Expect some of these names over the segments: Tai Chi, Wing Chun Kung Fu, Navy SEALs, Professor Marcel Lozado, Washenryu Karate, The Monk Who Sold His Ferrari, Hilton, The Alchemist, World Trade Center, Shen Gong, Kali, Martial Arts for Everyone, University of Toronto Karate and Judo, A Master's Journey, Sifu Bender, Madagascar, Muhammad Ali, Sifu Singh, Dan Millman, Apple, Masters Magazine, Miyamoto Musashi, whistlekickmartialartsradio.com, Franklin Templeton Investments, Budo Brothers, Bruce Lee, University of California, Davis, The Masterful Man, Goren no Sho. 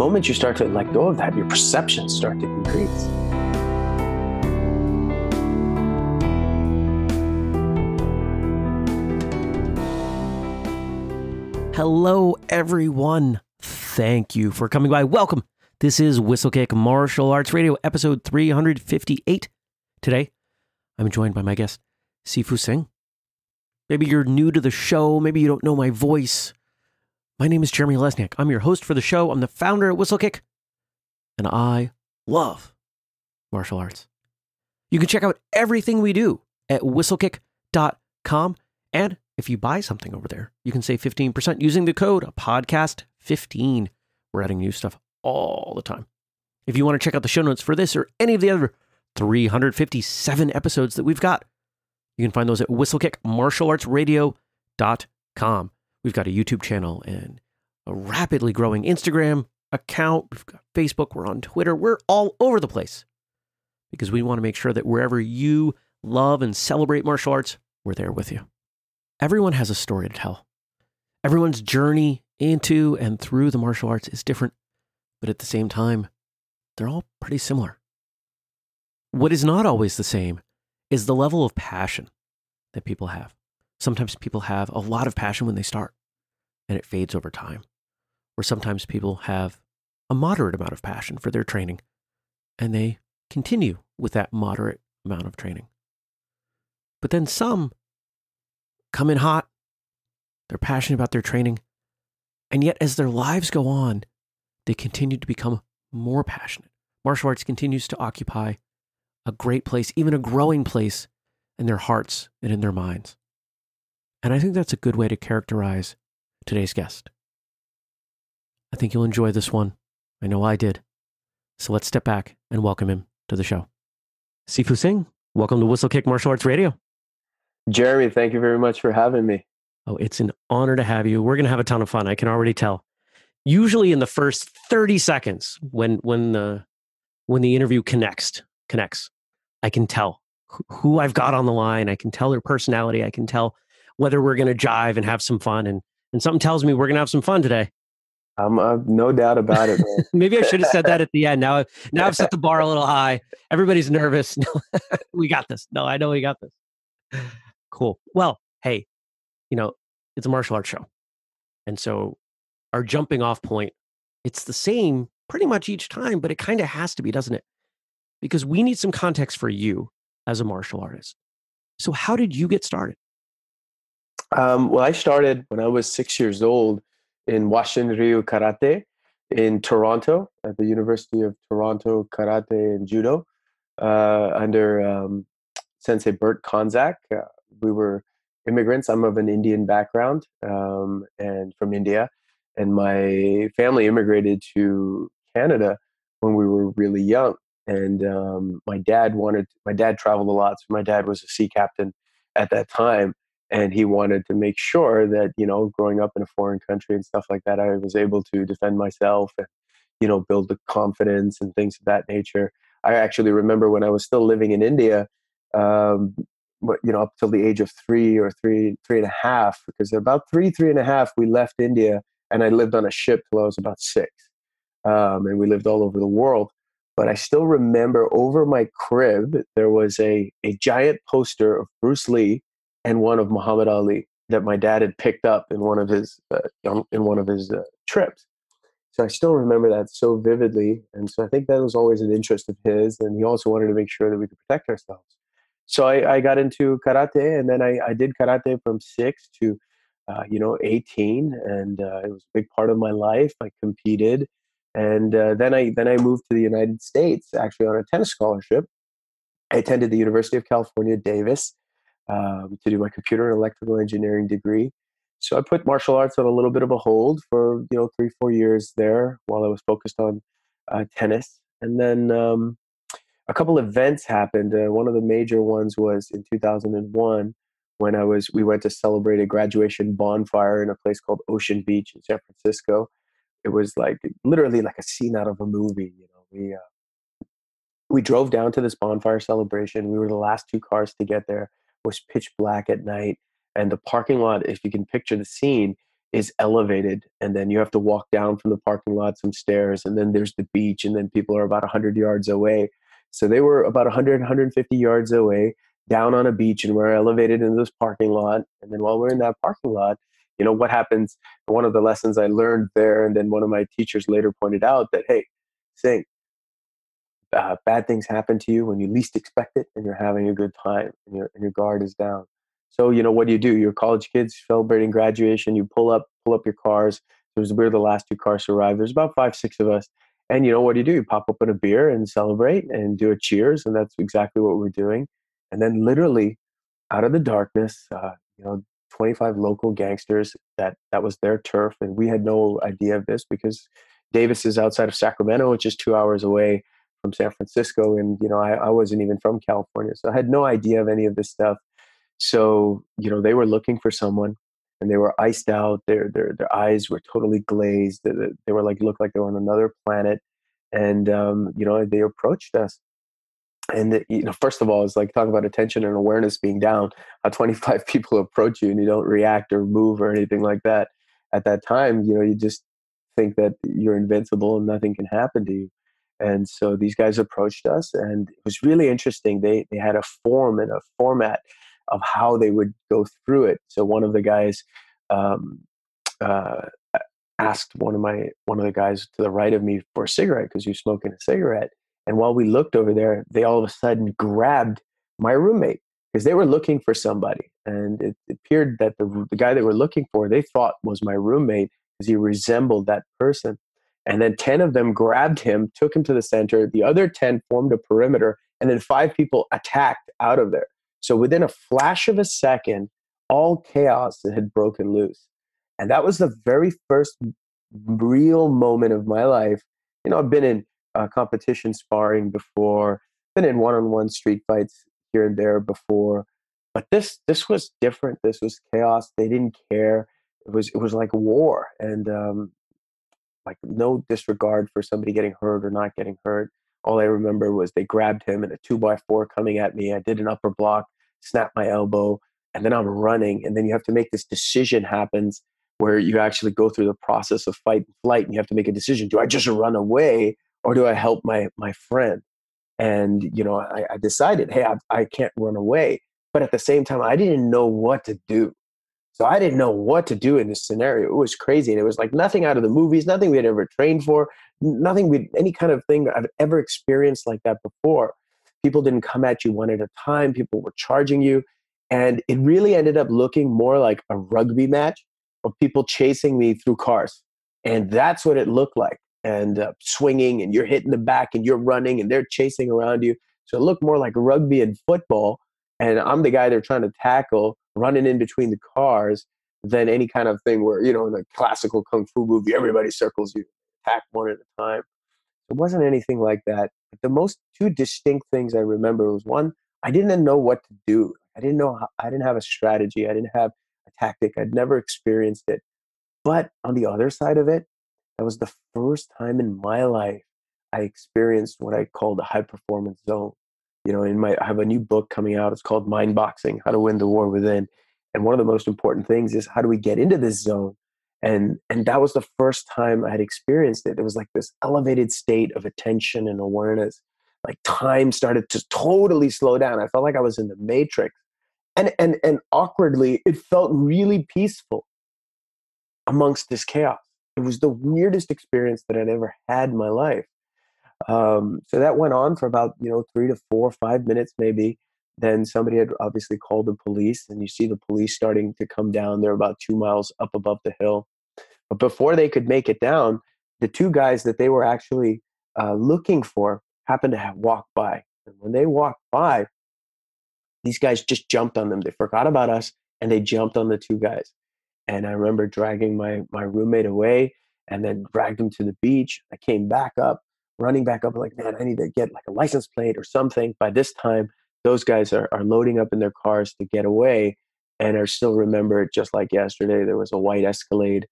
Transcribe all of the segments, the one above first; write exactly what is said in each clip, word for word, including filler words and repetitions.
moment you start to let go of that, your perceptions start to increase. Hello, everyone. Thank you for coming by. Welcome. This is Whistlekick Martial Arts Radio, episode three fifty-eight. Today, I'm joined by my guest, Sifu Singh. Maybe you're new to the show. Maybe you don't know my voice. My name is Jeremy Lesniak. I'm your host for the show. I'm the founder at Whistlekick, and I love martial arts. You can check out everything we do at whistlekick dot com, and if you buy something over there, you can save fifteen percent using the code podcast fifteen. We're adding new stuff all the time. If you want to check out the show notes for this or any of the other three fifty-seven episodes that we've got, you can find those at whistlekick martial arts radio dot com. We've got a YouTube channel and a rapidly growing Instagram account. We've got Facebook. We're on Twitter. We're all over the place because we want to make sure that wherever you love and celebrate martial arts, we're there with you. Everyone has a story to tell. Everyone's journey into and through the martial arts is different, but at the same time, they're all pretty similar. What is not always the same is the level of passion that people have. Sometimes people have a lot of passion when they start, and it fades over time. Or sometimes people have a moderate amount of passion for their training, and they continue with that moderate amount of training. But then some come in hot, they're passionate about their training, and yet as their lives go on, they continue to become more passionate. Martial arts continues to occupy a great place, even a growing place in their hearts and in their minds. And I think that's a good way to characterize today's guest. I think you'll enjoy this one. I know I did. So let's step back and welcome him to the show. Sifu Singh, welcome to Whistlekick Martial Arts Radio. Jeremy, thank you very much for having me. Oh, it's an honor to have you. We're going to have a ton of fun. I can already tell. Usually in the first thirty seconds, when when the when the interview connects, connects, I can tell who I've got on the line. I can tell their personality. I can tell whether we're going to jive and have some fun. And, and something tells me we're going to have some fun today. I'm uh, no doubt about it, man. Maybe I should have said that at the end. Now, now I've set the bar a little high. Everybody's nervous. We got this. No, I know we got this. Cool. Well, hey, you know, it's a martial arts show. And so our jumping off point, it's the same pretty much each time, but it kind of has to be, doesn't it? Because we need some context for you as a martial artist. So how did you get started? Um, well, I started when I was six years old in Washenryu Karate in Toronto at the University of Toronto Karate and Judo uh, under um, Sensei Bert Konzak. Uh, we were immigrants. I'm of an Indian background um, and from India. And my family immigrated to Canada when we were really young. And um, my dad wanted, my dad traveled a lot. So my dad was a sea captain at that time. And he wanted to make sure that, you know, growing up in a foreign country and stuff like that, I was able to defend myself and, you know, build the confidence and things of that nature. I actually remember when I was still living in India, um, but, you know, up till the age of three or three, three and a half, because about three, three and a half, we left India and I lived on a ship till I was about six. Um, and we lived all over the world. But I still remember over my crib, there was a, a giant poster of Bruce Lee and one of Muhammad Ali that my dad had picked up in one of his uh, in one of his uh, trips. So I still remember that so vividly, and so I think that was always an interest of his, and he also wanted to make sure that we could protect ourselves. So I, I got into karate, and then I, I did karate from six to uh, you know eighteen, and uh, it was a big part of my life. I competed, and uh, then I then I moved to the United States actually on a tennis scholarship. I attended the University of California, Davis. Um, to do my computer and electrical engineering degree. So I put martial arts on a little bit of a hold for, you know, three, four years there while I was focused on uh, tennis. And then um, a couple events happened. Uh, one of the major ones was in two thousand one when I was, we went to celebrate a graduation bonfire in a place called Ocean Beach in San Francisco. It was like literally like a scene out of a movie. You know, we, uh, we drove down to this bonfire celebration. We were the last two cars to get there. Was pitch black at night, and the parking lot, if you can picture the scene, is elevated, and then you have to walk down from the parking lot some stairs, and then there's the beach, and then people are about one hundred yards away. So they were about one hundred, one hundred fifty yards away down on a beach, and we're elevated into this parking lot. And then while we're in that parking lot, you know, what happens, one of the lessons I learned there, and then one of my teachers later pointed out that, hey, Singh, uh, bad things happen to you when you least expect it, and you're having a good time, and your, and your guard is down. So, you know, what do you do? You're college kids celebrating graduation. You pull up, pull up your cars. It was, we were the last two cars to arrive. There's about five, six of us. And, you know, what do you do? You pop open a beer and celebrate and do a cheers. And that's exactly what we're doing. And then literally out of the darkness, uh, you know, twenty-five local gangsters, that, that was their turf. And we had no idea of this because Davis is outside of Sacramento, which is two hours away from San Francisco. And, you know, I, I wasn't even from California. So I had no idea of any of this stuff. So, you know, they were looking for someone and they were iced out. Their, their, their eyes were totally glazed. They, they were like, looked like they were on another planet. And, um, you know, they approached us. And, the, you know, first of all, it's like, talk about attention and awareness being down. How twenty-five people approach you and you don't react or move or anything like that. At that time, you know, you just think that you're invincible and nothing can happen to you. And so these guys approached us, and it was really interesting. They, they had a form and a format of how they would go through it. So one of the guys um, uh, asked one of my one of the guys to the right of me for a cigarette, because he was smoking a cigarette. And while we looked over there, they all of a sudden grabbed my roommate because they were looking for somebody. And it appeared that the, the guy they were looking for, they thought was my roommate because he resembled that person. And then ten of them grabbed him, took him to the center. The other ten formed a perimeter, and then five people attacked out of there. So within a flash of a second, all chaos had broken loose. And that was the very first real moment of my life. You know, I've been in uh, competition sparring before, been in one-on-one street fights here and there before, but this this was different. This was chaos. They didn't care. It was it was like war, and um, like no disregard for somebody getting hurt or not getting hurt. All I remember was they grabbed him and a two by four coming at me. I did an upper block, snapped my elbow, and then I'm running. And then you have to make this decision happens where you actually go through the process of fight and flight, and you have to make a decision. Do I just run away or do I help my, my friend? And, you know, I, I decided, hey, I, I can't run away. But at the same time, I didn't know what to do. So I didn't know what to do in this scenario. It was crazy. And it was like nothing out of the movies, nothing we had ever trained for, nothing with any kind of thing I've ever experienced like that before. People didn't come at you one at a time. People were charging you. And it really ended up looking more like a rugby match of people chasing me through cars. And that's what it looked like. And uh, swinging, and you're hitting the back, and you're running, and they're chasing around you. So it looked more like rugby and football. And I'm the guy they're trying to tackle, running in between the cars, than any kind of thing where, you know, in a classical kung fu movie, everybody circles you, attack one at a time. It wasn't anything like that. But the most two distinct things I remember was, one, I didn't know what to do. I didn't know how, I didn't have a strategy. I didn't have a tactic. I'd never experienced it. But on the other side of it, that was the first time in my life I experienced what I call the high performance zone. You know, in my, I have a new book coming out. It's called Mind Boxing, How to Win the War Within. And one of the most important things is, how do we get into this zone? And and that was the first time I had experienced it. It was like this elevated state of attention and awareness. Like time started to totally slow down. I felt like I was in the Matrix. And and and awkwardly, it felt really peaceful amongst this chaos. It was the weirdest experience that I'd ever had in my life. Um, so that went on for about, you know, three to four, five minutes, maybe. Then somebody had obviously called the police, and you see the police starting to come down. They're about two miles up above the hill. But before they could make it down, the two guys that they were actually uh, looking for happened to have walked by. And when they walked by, these guys just jumped on them. They forgot about us, and they jumped on the two guys. And I remember dragging my, my roommate away, and then dragged him to the beach. I came back up. Running back up like, man, I need to get like a license plate or something. By this time, those guys are, are loading up in their cars to get away, and I still remember it just like yesterday. There was a white Escalade,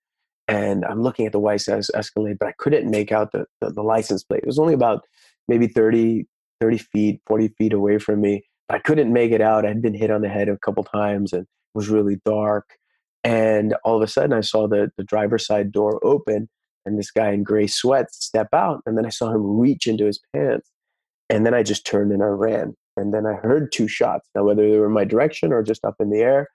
and I'm looking at the white Escalade, but I couldn't make out the, the, the license plate. It was only about maybe thirty, thirty feet, forty feet away from me. I couldn't make it out. I'd been hit on the head a couple times, and it was really dark. And all of a sudden I saw the, the driver's side door open and this guy in gray sweats step out. And then I saw him reach into his pants. And then I just turned and I ran. And then I heard two shots. Now, whether they were in my direction or just up in the air,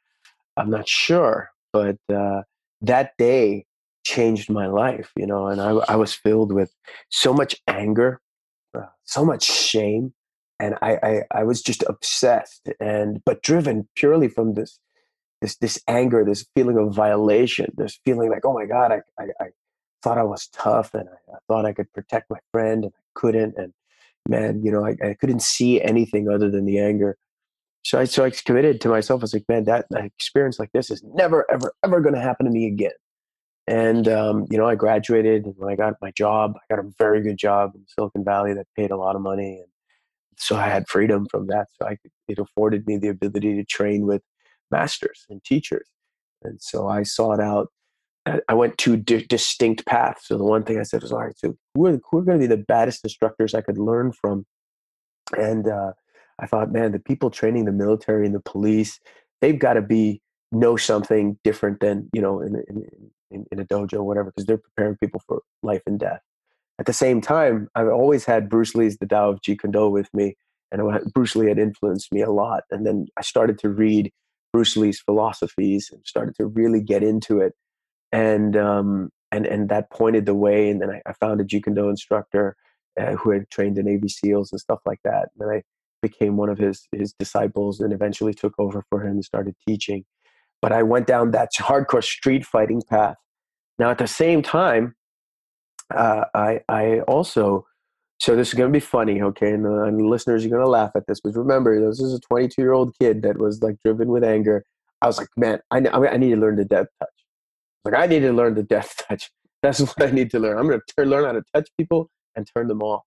I'm not sure. But uh, that day changed my life, you know, and I, I was filled with so much anger, uh, so much shame. And I, I, I was just obsessed and, but driven purely from this, this, this anger, this feeling of violation, this feeling like, oh my God, I, I, I thought I was tough and I, I thought I could protect my friend and I couldn't. And man, you know, I, I couldn't see anything other than the anger. So I, so I committed to myself. I was like, man, that, that experience like this is never, ever, ever going to happen to me again. And, um, you know, I graduated, and when I got my job, I got a very good job in Silicon Valley that paid a lot of money. And so I had freedom from that. So I, it afforded me the ability to train with masters and teachers. And so I sought out, I went two di- distinct paths. So the one thing I said was, all right, so who are, who are going to be the baddest instructors I could learn from? And uh, I thought, man, the people training the military and the police, they've got to be, know something different than, you know, in, in, in, in a dojo or whatever, because they're preparing people for life and death. At the same time, I've always had Bruce Lee's The Tao of Jeet Kune Do with me, and Bruce Lee had influenced me a lot. And then I started to read Bruce Lee's philosophies and started to really get into it. And um, and and that pointed the way. And then I, I found a Jeet Kune Do instructor uh, who had trained in Navy SEALs and stuff like that. And I became one of his his disciples and eventually took over for him and started teaching. But I went down that hardcore street fighting path. Now, at the same time, Uh, I, I also, so this is going to be funny, okay? And the, and the listeners are going to laugh at this, but remember, this is a twenty-two-year-old kid that was like driven with anger. I was like, man, I, I need to learn the death touch. Like, I need to learn the death touch. That's what I need to learn. I'm going to learn how to touch people and turn them off.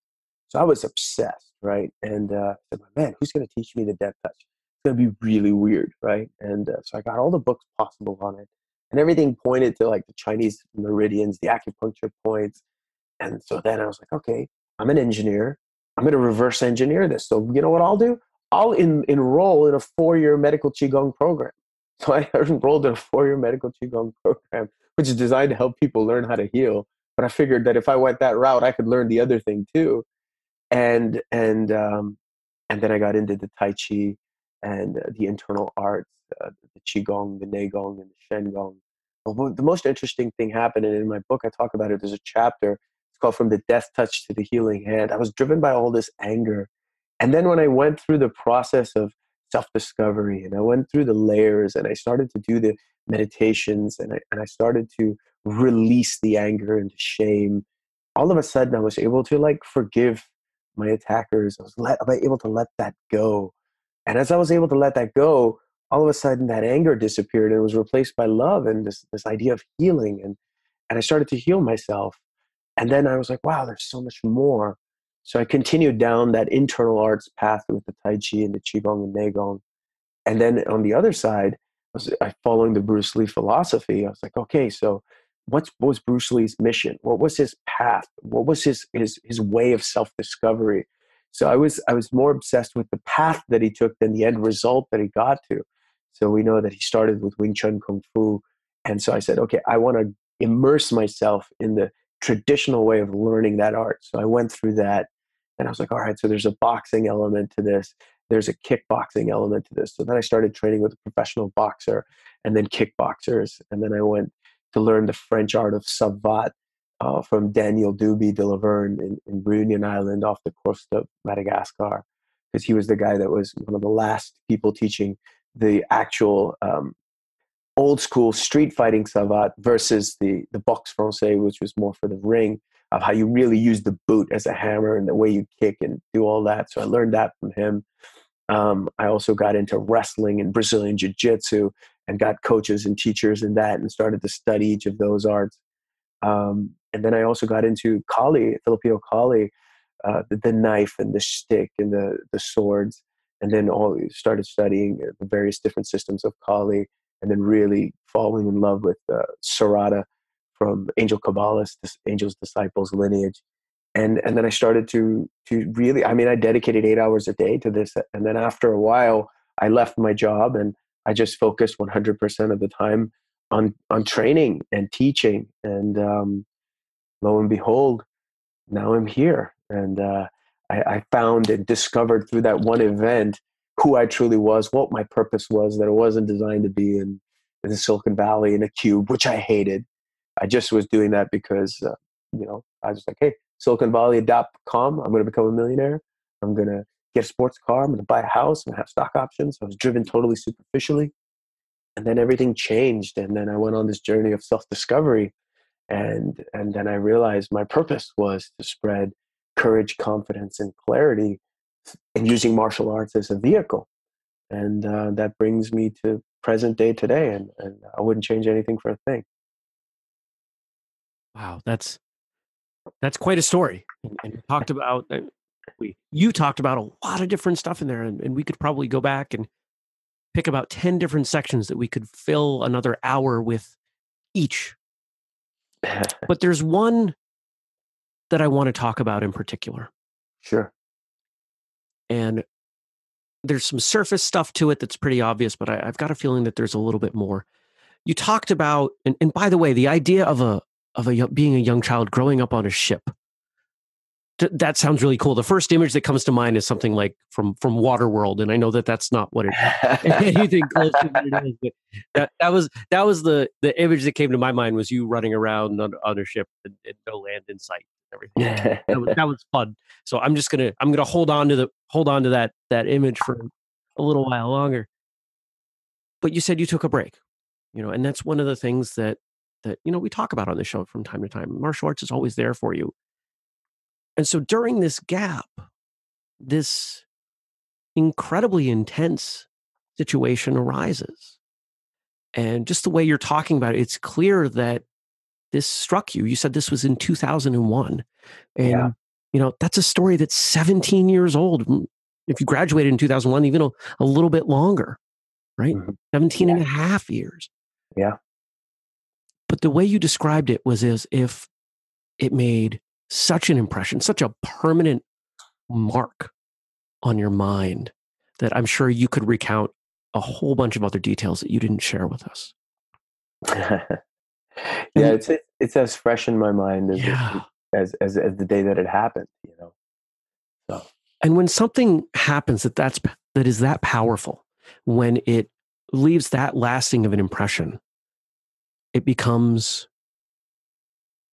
So I was obsessed, right? And uh, I said, man, who's going to teach me the death touch? It's going to be really weird, right? And uh, so I got all the books possible on it. And everything pointed to like the Chinese meridians, the acupuncture points. And so then I was like, okay, I'm an engineer. I'm going to reverse engineer this. So you know what I'll do? I'll in, enroll in a four-year medical Qigong program. So I enrolled in a four-year medical Qigong program, which is designed to help people learn how to heal. But I figured that if I went that route, I could learn the other thing too. And and um, and then I got into the Tai Chi and uh, the internal arts, uh, the Qigong, the Neigong, and the Shen Gong. But the most interesting thing happened, and in my book I talk about it, there's a chapter. It's called From the Death Touch to the Healing Hand. I was driven by all this anger. And then when I went through the process of self-discovery and I went through the layers and I started to do the meditations and I, and I started to release the anger and shame, all of a sudden I was able to like forgive my attackers. I was, let, I was able to let that go. And as I was able to let that go, all of a sudden that anger disappeared and it was replaced by love and this, this idea of healing. And, and I started to heal myself. And then I was like, wow, there's so much more. So I continued down that internal arts path with the Tai Chi and the Qigong and Neigong. And then on the other side, I was following the Bruce Lee philosophy. I was like, okay, so what's, what was Bruce Lee's mission? What was his path? What was his his, his way of self-discovery? So I was I was more obsessed with the path that he took than the end result that he got to. So we know that he started with Wing Chun Kung Fu. And so I said, okay, I want to immerse myself in the traditional way of learning that art. So I went through that and I was like, all right, so there's a boxing element to this. There's a kickboxing element to this. So then I started training with a professional boxer and then kickboxers. And then I went to learn the French art of savate uh, from Daniel Duby de Laverne in, in Reunion Island off the coast of Madagascar, because he was the guy that was one of the last people teaching the actual um, old school street fighting savate versus the, the boxe française, which was more for the ring, of how you really use the boot as a hammer and the way you kick and do all that. So I learned that from him. Um, I also got into wrestling and Brazilian jiu-jitsu and got coaches and teachers in that and started to study each of those arts. Um, and then I also got into Kali, Filipino Kali, uh, the, the knife and the stick and the, the swords. And then all started studying the various different systems of Kali. And then really falling in love with uh, Serata from Angel Kabbalah's Angel's Disciples lineage. And and then I started to to really, I mean, I dedicated eight hours a day to this. And then after a while, I left my job and I just focused one hundred percent of the time on on training and teaching. And um, lo and behold, now I'm here. And uh, I, I found and discovered through that one event who I truly was, what my purpose was, that I wasn't designed to be in, in the Silicon Valley in a cube, which I hated. I just was doing that because, uh, you know, I was like, hey, silicon valley dot com, I'm going to become a millionaire. I'm going to get a sports car. I'm going to buy a house and have stock options. I was driven totally superficially. And then everything changed. And then I went on this journey of self-discovery. And, and then I realized my purpose was to spread courage, confidence, and clarity, and using martial arts as a vehicle. And uh, that brings me to present day today. And, and I wouldn't change anything for a thing. Wow, that's that's quite a story. And, and talked about we you talked about a lot of different stuff in there, and, and we could probably go back and pick about ten different sections that we could fill another hour with each. But there's one that I want to talk about in particular. Sure. And there's some surface stuff to it that's pretty obvious, but I, I've got a feeling that there's a little bit more. You talked about, and, and by the way, the idea of a of a, being a young child growing up on a ship. Th- that sounds really cool. The first image that comes to mind is something like from, from Waterworld. And I know that that's not what it is. Anything close to what it is, but that, that was, that was the, the image that came to my mind, was you running around on, on a ship and, and no land in sight and everything. that, was, that was fun. So I'm just going to, I'm going to hold on to the, hold on to that, that image for a little while longer. But you said you took a break, you know, and that's one of the things that, that, you know, we talk about on the show from time to time. Martial arts is always there for you. And so during this gap, this incredibly intense situation arises. And just the way you're talking about it, it's clear that this struck you. You said this was in two thousand one. And, yeah. you know, that's a story that's seventeen years old. If you graduated in two thousand one, even a, a little bit longer, right? Mm-hmm. seventeen yeah. and a half years. Yeah. But the way you described it was as if it made such an impression, such a permanent mark on your mind, that I'm sure you could recount a whole bunch of other details that you didn't share with us. yeah, it's it's as fresh in my mind as, yeah. as, as as the day that it happened, you know. So, and when something happens that that's that is that powerful, when it leaves that lasting of an impression, it becomes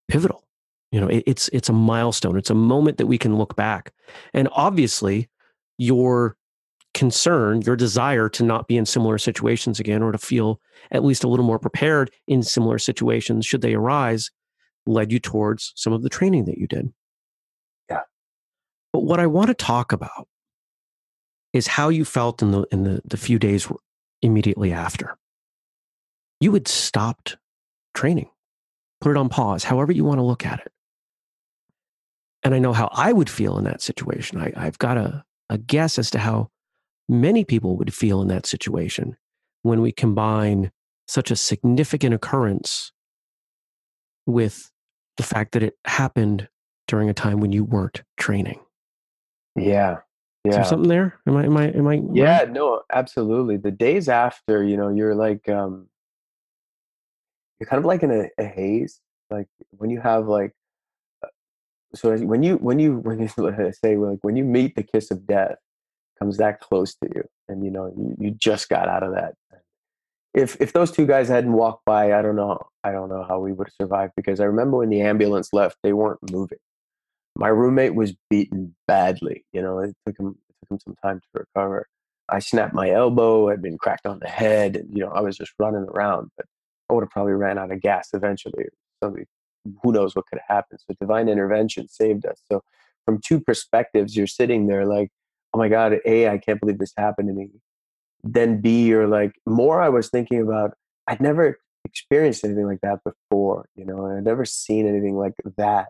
pivotal. You know, it, it's it's a milestone. It's a moment that we can look back. And obviously, your concern, your desire to not be in similar situations again, or to feel at least a little more prepared in similar situations should they arise, led you towards some of the training that you did. Yeah. But what I want to talk about is how you felt in the in the, the few days immediately after. You had stopped training. Put it on pause, however you want to look at it. And I know how I would feel in that situation. I, I've got a, a guess as to how many people would feel in that situation when we combine such a significant occurrence with the fact that it happened during a time when you weren't training. Yeah. Yeah. Is there something there? Am I, am I, am I? Yeah, right? No, absolutely. The days after, you know, you're like, um, you're kind of like in a, a haze, like when you have like, so when you, when you, when you say like, when you meet the kiss of death, comes that close to you, and you know, you, you just got out of that. If, if those two guys hadn't walked by, I don't know, I don't know how we would have survived, because I remember when the ambulance left, they weren't moving. My roommate was beaten badly. You know, it took him, it took him some time to recover. I snapped my elbow. I'd been cracked on the head, and, you know, I was just running around, but I would have probably ran out of gas eventually. Somebody, who knows what could have happened. So divine intervention saved us. So from two perspectives, you're sitting there like, oh my God, A, I can't believe this happened to me. Then B, you're like, more I was thinking about, I'd never experienced anything like that before, you know, and I'd never seen anything like that.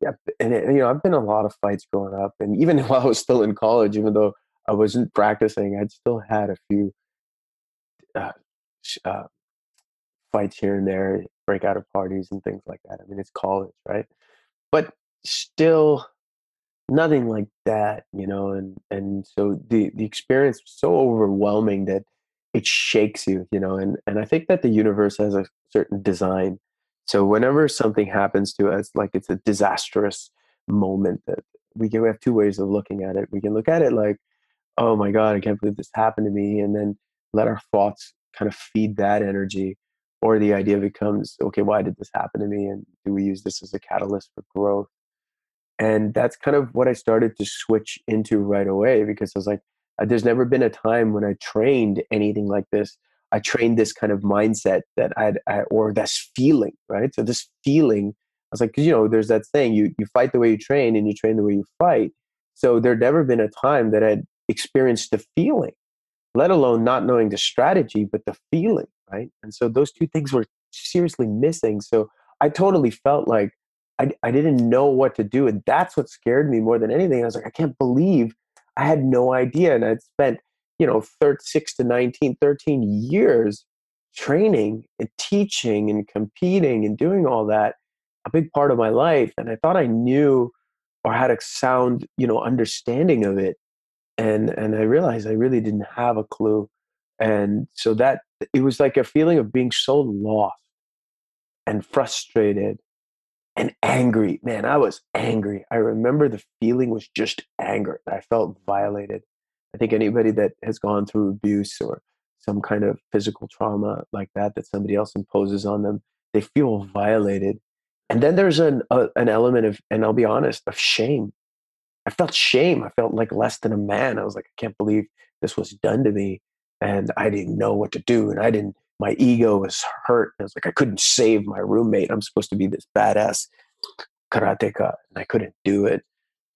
Yeah, and, it, you know, I've been in a lot of fights growing up. And even while I was still in college, even though I wasn't practicing, I'd still had a few uh, uh fights here and there, break out of parties and things like that. I mean, it's college, right? But still nothing like that, you know, and, and so the, the experience was so overwhelming that it shakes you, you know, and, and I think that the universe has a certain design. So whenever something happens to us, like it's a disastrous moment, that we can we have two ways of looking at it. We can look at it like, oh my God, I can't believe this happened to me. And then let our thoughts kind of feed that energy. Or the idea becomes, okay, why did this happen to me? And do we use this as a catalyst for growth? And that's kind of what I started to switch into right away, because I was like, there's never been a time when I trained anything like this. I trained this kind of mindset that I'd, I, or this feeling, right? So this feeling, I was like, cause you know, there's that saying, you, you fight the way you train and you train the way you fight. So there'd never been a time that I'd experienced the feeling, let alone not knowing the strategy, but the feeling, right? And so those two things were seriously missing. So I totally felt like I, I didn't know what to do. And that's what scared me more than anything. I was like, I can't believe I had no idea. And I'd spent, you know, thirty-six to nineteen, thirteen years training and teaching and competing and doing all that, a big part of my life. And I thought I knew or had a sound, you know, understanding of it. And, and I realized I really didn't have a clue. And so that, it was like a feeling of being so lost and frustrated and angry. Man, I was angry. I remember the feeling was just anger. I felt violated. I think anybody that has gone through abuse or some kind of physical trauma like that, that somebody else imposes on them, they feel violated. And then there's an uh, an element of, and I'll be honest, of shame. I felt shame. I felt like less than a man. I was like, I can't believe this was done to me. And I didn't know what to do. And I didn't, my ego was hurt. I was like, I couldn't save my roommate. I'm supposed to be this badass karateka, and I couldn't do it.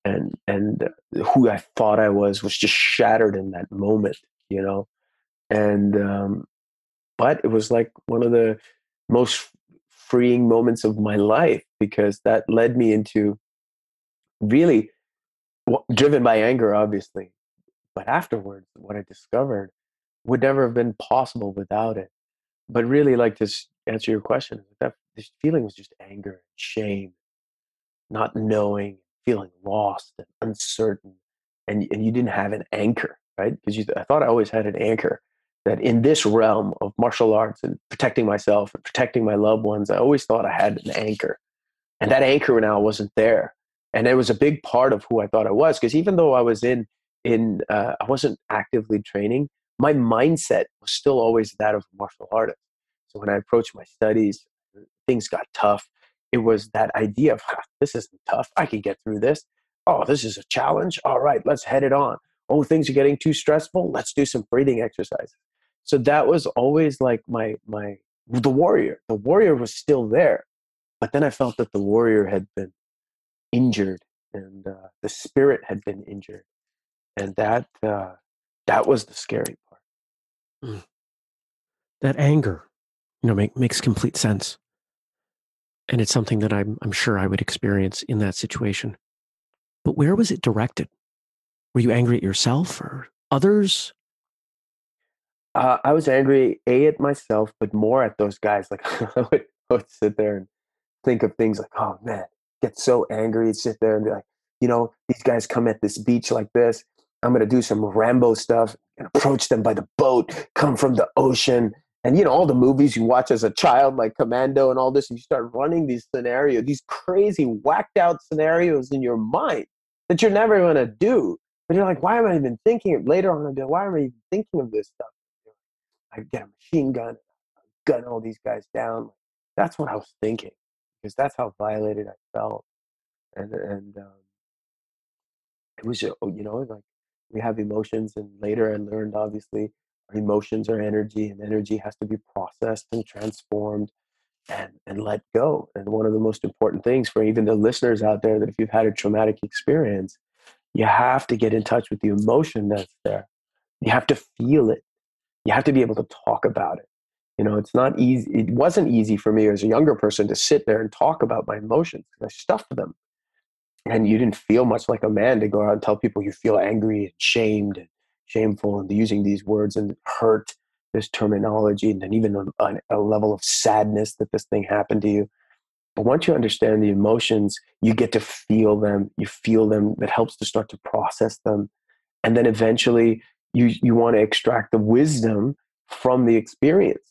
And and who I thought I was was just shattered in that moment, you know. And um, but it was like one of the most freeing moments of my life, because that led me into really, well, driven by anger, obviously. But afterwards, what I discovered would never have been possible without it. But really, like, to answer your question, that this feeling was just anger, shame, not knowing, feeling lost and uncertain, and, and you didn't have an anchor, right? Because you, I thought I always had an anchor, that in this realm of martial arts and protecting myself and protecting my loved ones, I always thought I had an anchor. And that anchor now wasn't there. And it was a big part of who I thought I was, because even though I was in, in uh, I wasn't actively training, my mindset was still always that of a martial artist. So when I approached my studies, things got tough. It was that idea of, this isn't tough. I can get through this. Oh, this is a challenge. All right, let's head it on. Oh, things are getting too stressful. Let's do some breathing exercises. So that was always like my, my, the warrior. The warrior was still there. But then I felt that the warrior had been injured, and uh, the spirit had been injured. And that, uh, that was the scary part. Mm. That anger, you know, make, makes complete sense. And it's something that I'm, I'm sure I would experience in that situation. But where was it directed? Were you angry at yourself or others? Uh, I was angry, A, at myself, but more at those guys. Like, I would, I would sit there and think of things like, oh, man, get so angry and sit there and be like, you know, these guys come at this beach like this. I'm going to do some Rambo stuff and approach them by the boat, come from the ocean. And, you know, all the movies you watch as a child, like Commando and all this, and you start running these scenarios, these crazy whacked out scenarios in your mind that you're never going to do. But you're like, why am I even thinking of later on? I'll be like, why am I even thinking of this stuff? I get a machine gun, gun all these guys down. That's what I was thinking, because that's how violated I felt. And, and um, it was, you know, like, we have emotions, and later I learned, obviously, our emotions are energy, and energy has to be processed and transformed and, and let go. And one of the most important things for even the listeners out there, that if you've had a traumatic experience, you have to get in touch with the emotion that's there. You have to feel it. You have to be able to talk about it. You know, it's not easy. It wasn't easy for me as a younger person to sit there and talk about my emotions, because I stuffed them. And you didn't feel much like a man to go out and tell people you feel angry and shamed and shameful, and using these words and hurt, this terminology, and then even a, a level of sadness that this thing happened to you. But once you understand the emotions, you get to feel them. You feel them. That helps to start to process them. And then eventually you, you want to extract the wisdom from the experience.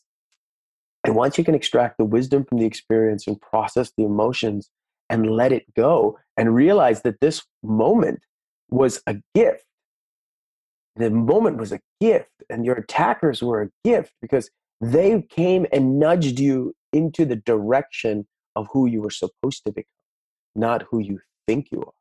And once you can extract the wisdom from the experience and process the emotions and let it go and realize that this moment was a gift. The moment was a gift and your attackers were a gift because they came and nudged you into the direction of who you were supposed to become, not who you think you are.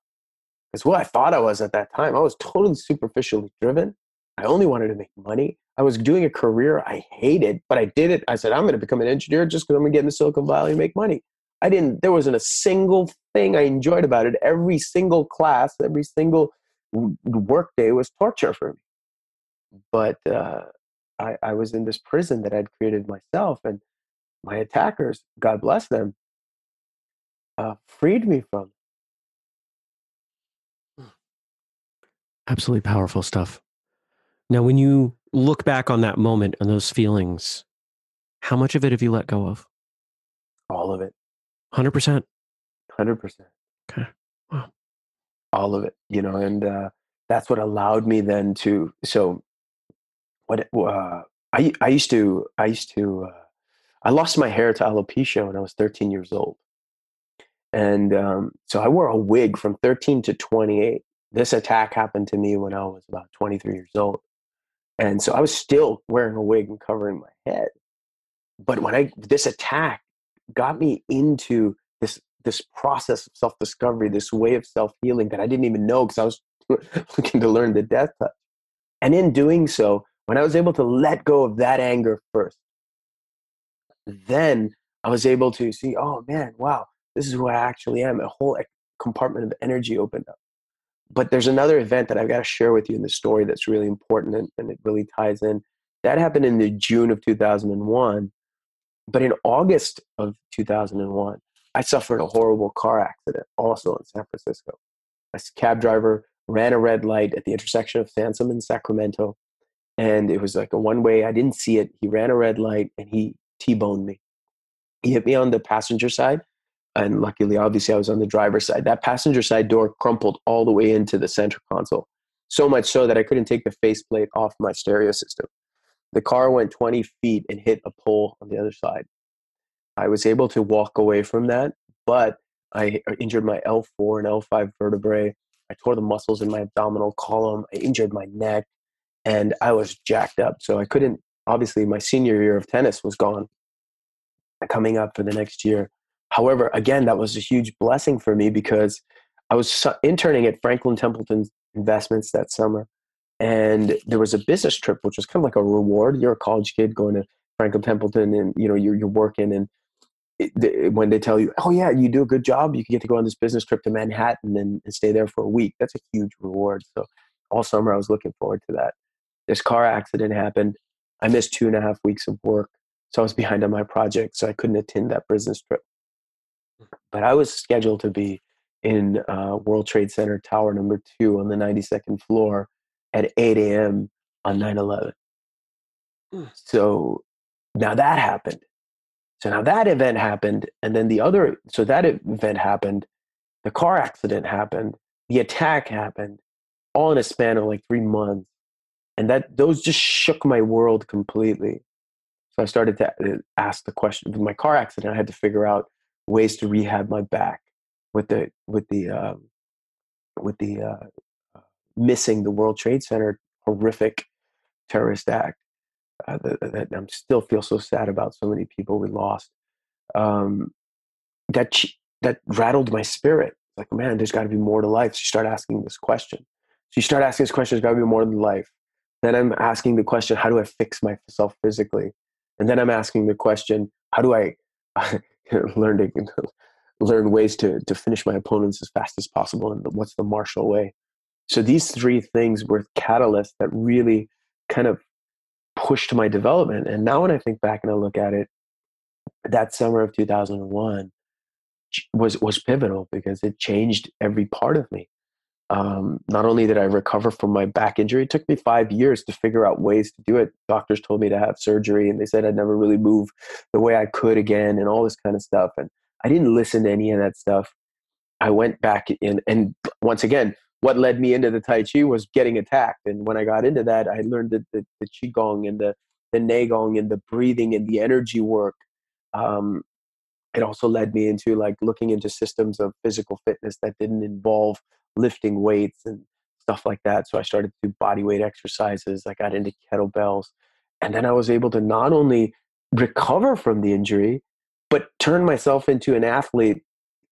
Because what I thought I was at that time, I was totally superficially driven. I only wanted to make money. I was doing a career I hated, but I did it. I said, I'm going to become an engineer just because I'm going to get in the Silicon Valley and make money. I didn't, there wasn't a single thing I enjoyed about it. Every single class, every single work day was torture for me. But uh, I, I was in this prison that I'd created myself, and my attackers, God bless them, uh, freed me from. Absolutely powerful stuff. Now, when you look back on that moment and those feelings, how much of it have you let go of? All of it. one hundred percent? one hundred percent. Okay. Wow. All of it, you know, and uh, that's what allowed me then to, so what, uh, I, I used to, I used to, uh, I lost my hair to alopecia when I was thirteen years old. And um, so I wore a wig from thirteen to twenty-eight. This attack happened to me when I was about twenty-three years old. And so I was still wearing a wig and covering my head. But when I, this attack got me into this, this process of self-discovery, this way of self-healing that I didn't even know because I was looking to learn the death touch. And in doing so, when I was able to let go of that anger first, then I was able to see, oh man, wow, this is who I actually am. A whole compartment of energy opened up. But there's another event that I've got to share with you in the story that's really important, and, and it really ties in. That happened in the June of two thousand one. But in August of two thousand one, I suffered a horrible car accident, also in San Francisco. A cab driver ran a red light at the intersection of Sansom and Sacramento. And it was like a one-way. I didn't see it. He ran a red light, and he T-boned me. He hit me on the passenger side. And luckily, obviously, I was on the driver's side. That passenger side door crumpled all the way into the center console, so much so that I couldn't take the faceplate off my stereo system. The car went twenty feet and hit a pole on the other side. I was able to walk away from that, but I injured my L four and L five vertebrae. I tore the muscles in my abdominal column. I injured my neck, and I was jacked up. So I couldn't, obviously, my senior year of tennis was gone coming up for the next year. However, again, that was a huge blessing for me because I was interning at Franklin Templeton Investments that summer. And there was a business trip, which was kind of like a reward. You're a college kid going to Franklin Templeton and, you know, you're, you're working. And it, they, when they tell you, oh, yeah, you do a good job, you can get to go on this business trip to Manhattan and, and stay there for a week. That's a huge reward. So all summer I was looking forward to that. This car accident happened. I missed two and a half weeks of work. So I was behind on my project. So I couldn't attend that business trip. But I was scheduled to be in uh, World Trade Center Tower number two on the ninety-second floor at eight a.m. on nine eleven. Mm. So now that happened. So now that event happened. And then the other, so that event happened. The car accident happened. The attack happened, all in a span of like three months. And that those just shook my world completely. So I started to ask the question. With my car accident, I had to figure out ways to rehab my back with the with the um, with the uh, missing the World Trade Center horrific terrorist act uh, that, that I'm still feel so sad about. So many people we lost. Um, that that rattled my spirit. Like, man, there's got to be more to life. So you start asking this question. So you start asking this question. There's got to be more than life. Then I'm asking the question, how do I fix myself physically? And then I'm asking the question, how do I learn to learn ways to to finish my opponents as fast as possible, and what's the martial way? So these three things were catalysts that really kind of pushed my development. And now when I think back and I look at it, that summer of two thousand one was was pivotal because it changed every part of me. Um, not only did I recover from my back injury, it took me five years to figure out ways to do it. Doctors told me to have surgery, and they said I'd never really move the way I could again and all this kind of stuff. And I didn't listen to any of that stuff. I went back in, and once again, what led me into the Tai Chi was getting attacked. And when I got into that, I learned the, the, the Qigong and the the Neigong and the breathing and the energy work. Um, it also led me into like looking into systems of physical fitness that didn't involve lifting weights and stuff like that. So I started to do body weight exercises. I got into kettlebells. And then I was able to not only recover from the injury, but turn myself into an athlete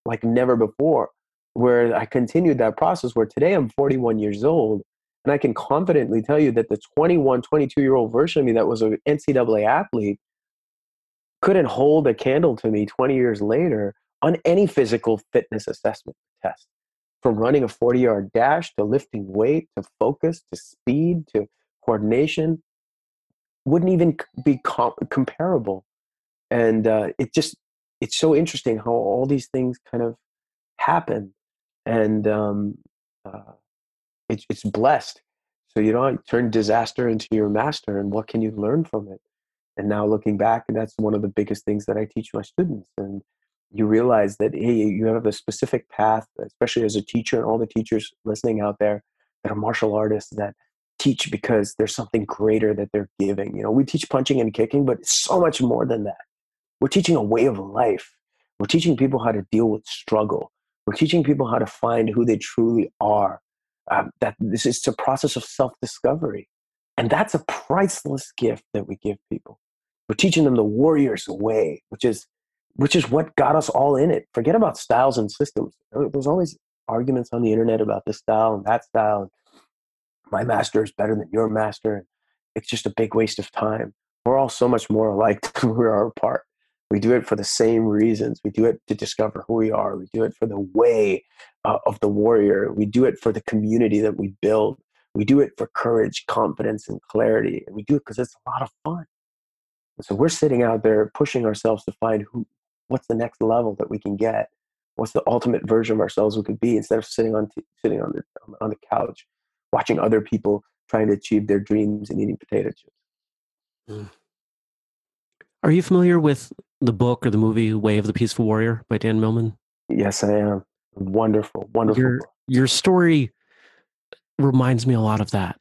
like never before, where I continued that process where today I'm forty-one years old. And I can confidently tell you that the twenty-one, twenty-two-year-old version of me that was an N C double A athlete couldn't hold a candle to me twenty years later on any physical fitness assessment test. From running a forty-yard dash to lifting weight to focus to speed to coordination, wouldn't even be com- comparable. And uh, it just, it's so interesting how all these things kind of happen. And um, uh, it, it's blessed. So you don't turn disaster into your master, and what can you learn from it? And now looking back, that's one of the biggest things that I teach my students. And you realize that, hey, you have a specific path, especially as a teacher, and all the teachers listening out there that are martial artists that teach because there's something greater that they're giving. You know, we teach punching and kicking, but it's so much more than that. We're teaching a way of life. We're teaching people how to deal with struggle. We're teaching people how to find who they truly are. Um, that this is a process of self-discovery. And that's a priceless gift that we give people. We're teaching them the warrior's way, which is which is what got us all in it. Forget about styles and systems. There's always arguments on the internet about this style and that style. My master is better than your master. It's just a big waste of time. We're all so much more alike than we are apart. We do it for the same reasons. We do it to discover who we are. We do it for the way uh, of the warrior. We do it for the community that we build. We do it for courage, confidence, and clarity. And we do it because it's a lot of fun. And so we're sitting out there pushing ourselves to find who, what's the next level that we can get? What's the ultimate version of ourselves we could be, instead of sitting on, t- sitting on the, on the couch, watching other people trying to achieve their dreams and eating potato chips. Are you familiar with the book or the movie Way of the Peaceful Warrior by Dan Millman? Yes, I am. Wonderful, wonderful. Your, your story reminds me a lot of that.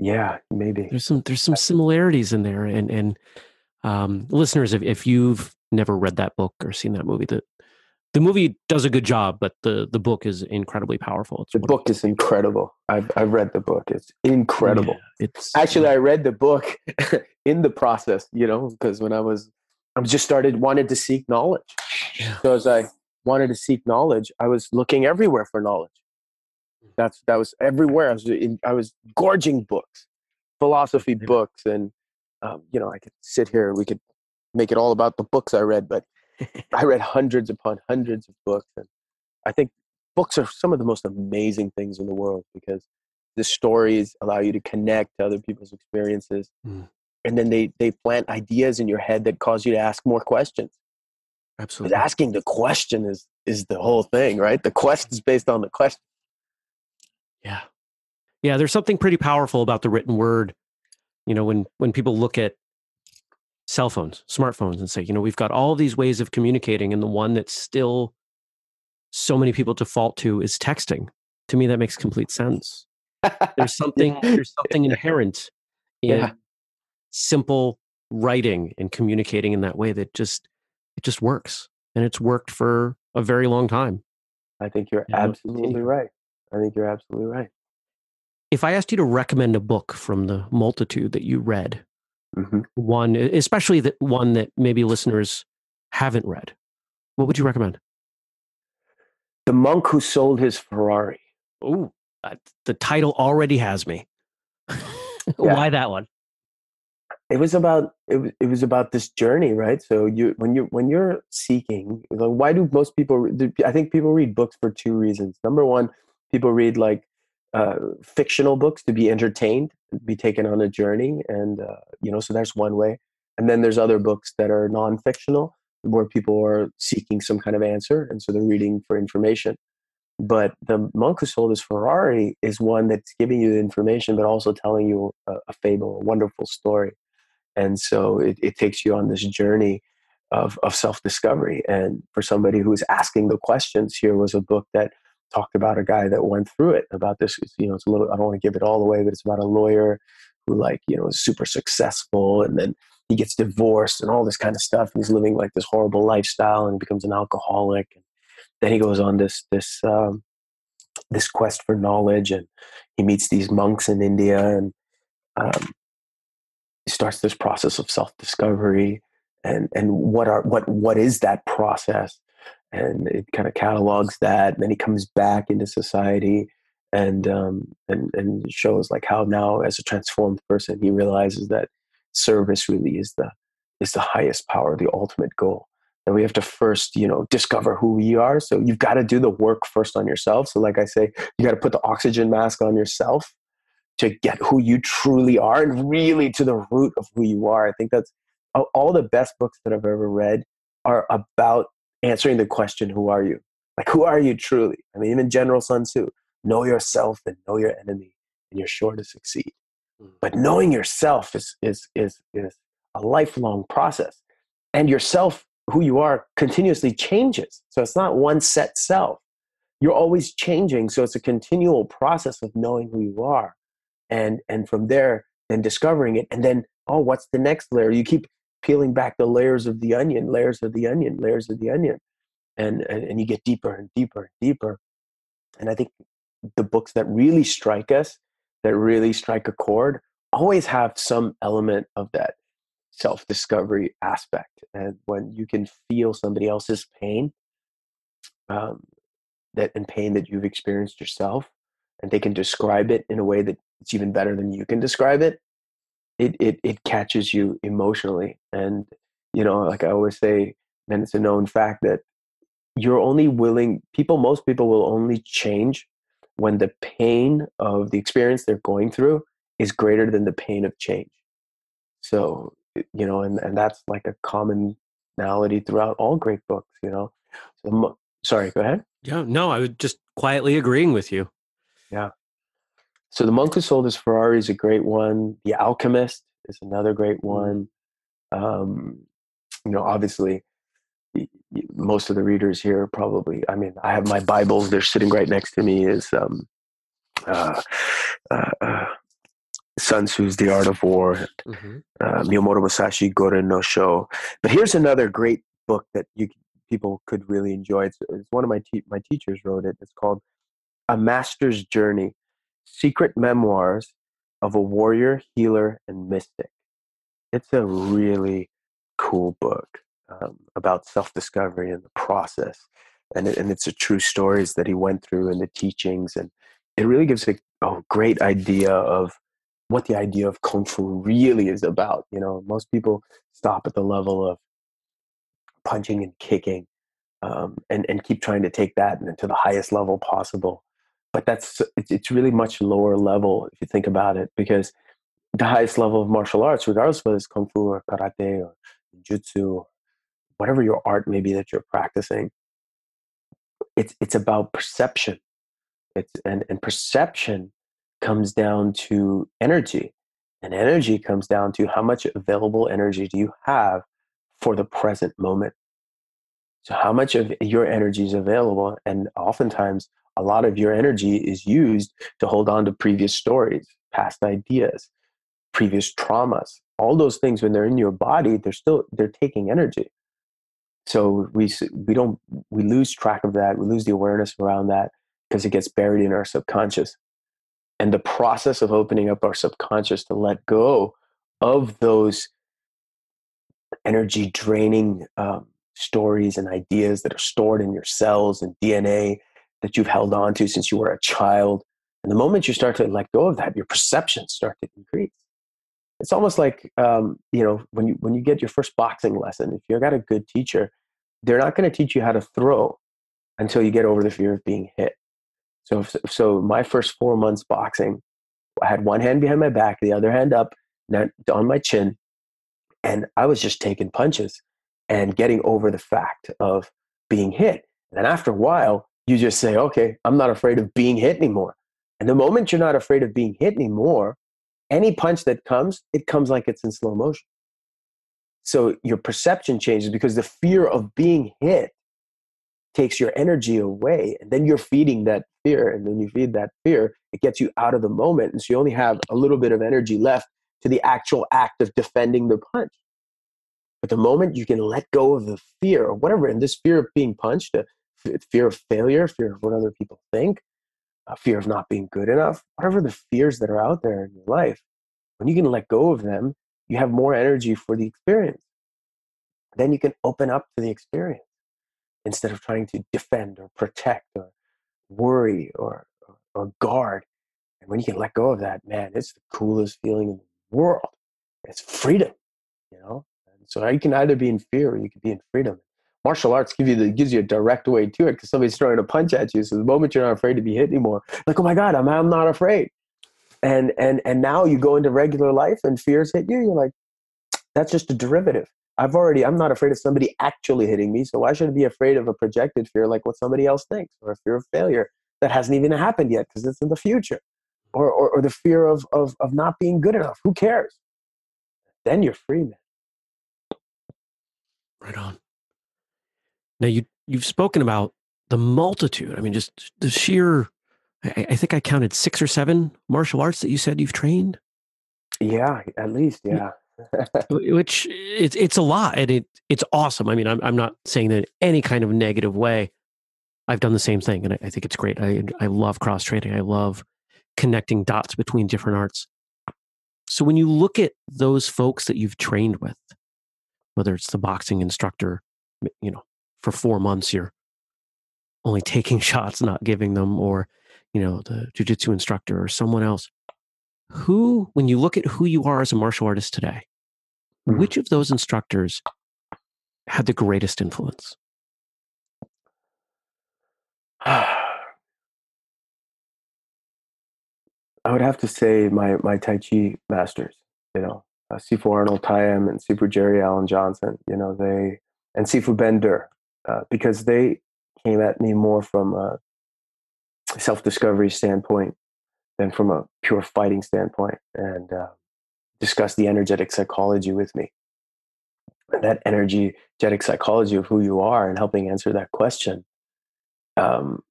Yeah, maybe. There's some there's some similarities in there. And and um, listeners, if, if you've never read that book or seen that movie, that the movie does a good job, but the, the book is incredibly powerful. It's the wonderful. Book is incredible. I've, I've read the book. It's incredible. Yeah, it's, Actually, yeah. I read the book in the process, you know, because when I was, I just started, wanted to seek knowledge. Yeah. So as I wanted to seek knowledge, I was looking everywhere for knowledge. That's That was everywhere. I was, in, I was gorging books, philosophy yeah. books. And, um, you know, I could sit here and we could make it all about the books I read, but I read hundreds upon hundreds of books, and I think books are some of the most amazing things in the world, because the stories allow you to connect to other people's experiences, mm. and then they, they plant ideas in your head that cause you to ask more questions. Absolutely. Because asking the question is, is the whole thing, right? The quest is based on the question. Yeah. Yeah, there's something pretty powerful about the written word. You know, when, when people look at cell phones, smartphones, and say, you know, we've got all these ways of communicating, and the one that still so many people default to is texting. To me, that makes complete sense. There's something, yeah. there's something inherent in yeah. simple writing and communicating in that way that just, it just works. And it's worked for a very long time. I think you're you absolutely know? right. I think you're absolutely right. If I asked you to recommend a book from the multitude that you read, Mm-hmm. one, especially that one that maybe listeners haven't read, what would you recommend? The Monk Who Sold His Ferrari. Ooh, uh, the title already has me. yeah. Why that one? It was about it, it was about this journey, right? So you when you when you're seeking, like, why do most people? I think people read books for two reasons. Number one, people read like uh, fictional books to be entertained, be taken on a journey, and uh, you know so that's one way. And then there's other books that are non-fictional where people are seeking some kind of answer, and so they're reading for information. But The Monk Who Sold His Ferrari is one that's giving you the information but also telling you a, a fable, a wonderful story. And so it, it takes you on this journey of, of self-discovery. And for somebody who's asking the questions, here was a book that talked about a guy that went through it, about this, you know, it's a little, I don't want to give it all away, but it's about a lawyer who, like, you know, is super successful, and then he gets divorced and all this kind of stuff. And he's living like this horrible lifestyle and becomes an alcoholic. And then he goes on this, this, um, this quest for knowledge, and he meets these monks in India, and um, he starts this process of self-discovery and, and what are, what, what is that process? And it kind of catalogs that. And then he comes back into society and, um, and, and shows like how now as a transformed person, he realizes that service really is the, is the highest power, the ultimate goal. And we have to first, you know, discover who we are. So you've got to do the work first on yourself. So like I say, you got to put the oxygen mask on yourself to get who you truly are and really to the root of who you are. I think that's all the best books that I've ever read are about answering the question, who are you? Like, who are you truly? I mean, even General Sun Tzu, know yourself and know your enemy and you're sure to succeed. But knowing yourself is, is, is, is a lifelong process, and yourself, who you are, continuously changes. So it's not one set self. You're always changing. So it's a continual process of knowing who you are. And, and from there, then discovering it. And then, oh, what's the next layer? You keep peeling back the layers of the onion, layers of the onion, layers of the onion. And, and, and you get deeper and deeper and deeper. And I think the books that really strike us, that really strike a chord, always have some element of that self-discovery aspect. And when you can feel somebody else's pain, um, that and pain that you've experienced yourself, and they can describe it in a way that it's even better than you can describe it, it it, it catches you emotionally. And, you know, like I always say, and it's a known fact that you're only willing, people, most people will only change when the pain of the experience they're going through is greater than the pain of change. So, you know, and, and that's like a commonality throughout all great books, you know. So, sorry, go ahead. Yeah, no, I was just quietly agreeing with you. Yeah. So The Monk Who Sold His Ferrari is a great one. The Alchemist is another great one. Um, you know, obviously, most of the readers here probably, I mean, I have my Bibles, they're sitting right next to me, is um, uh, uh, uh, Sun Tzu's The Art of War, mm-hmm. uh, Miyamoto Musashi, Goren no Sho. But here's another great book that you people could really enjoy. It's, it's one of my te- my teachers wrote it. It's called A Master's Journey, Secret Memoirs of a Warrior, Healer, and Mystic. It's a really cool book um, about self-discovery and the process. And, it, and it's the true stories that he went through and the teachings. And it really gives a, a great idea of what the idea of Kung Fu really is about. You know, most people stop at the level of punching and kicking um, and, and keep trying to take that to the highest level possible. But that's, it's really much lower level if you think about it, because the highest level of martial arts, regardless of whether it's Kung Fu or Karate or Jiu-Jitsu, or whatever your art may be that you're practicing, it's, it's about perception. It's, and, and perception comes down to energy, and energy comes down to how much available energy do you have for the present moment. So how much of your energy is available, and oftentimes a lot of your energy is used to hold on to previous stories, past ideas, previous traumas, all those things. When they're in your body, they're still, they're taking energy. So we we don't we lose track of that, we lose the awareness around that because it gets buried in our subconscious. And the process of opening up our subconscious to let go of those energy draining um, stories and ideas that are stored in your cells and D N A that you've held on to since you were a child. And the moment you start to let go of that, your perceptions start to increase. It's almost like, um, you know, when you, when you get your first boxing lesson, if you've got a good teacher, they're not going to teach you how to throw until you get over the fear of being hit. So, so my first four months boxing, I had one hand behind my back, the other hand up on my chin, and I was just taking punches and getting over the fact of being hit. And then after a while, you just say, okay, I'm not afraid of being hit anymore. And the moment you're not afraid of being hit anymore, any punch that comes, it comes like it's in slow motion. So your perception changes because the fear of being hit takes your energy away, and then you're feeding that fear, and then you feed that fear, it gets you out of the moment, and so you only have a little bit of energy left to the actual act of defending the punch. But the moment you can let go of the fear or whatever, and this fear of being punched, uh, fear of failure, fear of what other people think, uh, fear of not being good enough, whatever the fears that are out there in your life, when you can let go of them, you have more energy for the experience. Then you can open up to the experience, instead of trying to defend or protect or worry or, or, or guard. And when you can let go of that, man, it's the coolest feeling in the world. It's freedom, you know? And so you can either be in fear or you can be in freedom. Martial arts give you the, gives you a direct way to it, because somebody's throwing a punch at you. So the moment you're not afraid to be hit anymore, like, oh my God, I'm, I'm not afraid. And, and, and now you go into regular life and fears hit you. You're like, that's just a derivative. I've already, I'm not afraid of somebody actually hitting me, so why should I be afraid of a projected fear like what somebody else thinks, or a fear of failure that hasn't even happened yet because it's in the future, or, or, or the fear of, of, of not being good enough. Who cares? Then you're free, man. Right on. Now, you, you've spoken about the multitude. I mean, just the sheer, I, I think I counted six or seven martial arts that you said you've trained. Yeah, at least, yeah. yeah. Which it's it's a lot, and it it's awesome. I mean, I'm I'm not saying that in any kind of negative way. I've done the same thing, and I, I think it's great. I I love cross training. I love connecting dots between different arts. So when you look at those folks that you've trained with, whether it's the boxing instructor, you know, for four months you're only taking shots, not giving them, or you know, the jiu-jitsu instructor or someone else. Who, when you look at who you are as a martial artist today, mm-hmm. which of those instructors had the greatest influence? I would have to say my my Tai Chi masters, you know, uh, Sifu Arnold Tayem and Sifu Jerry Allen Johnson, you know, they, and Sifu Bender, uh, because they came at me more from a self-discovery standpoint than from a pure fighting standpoint, and uh, discuss the energetic psychology with me. And that energetic psychology of who you are and helping answer that question um,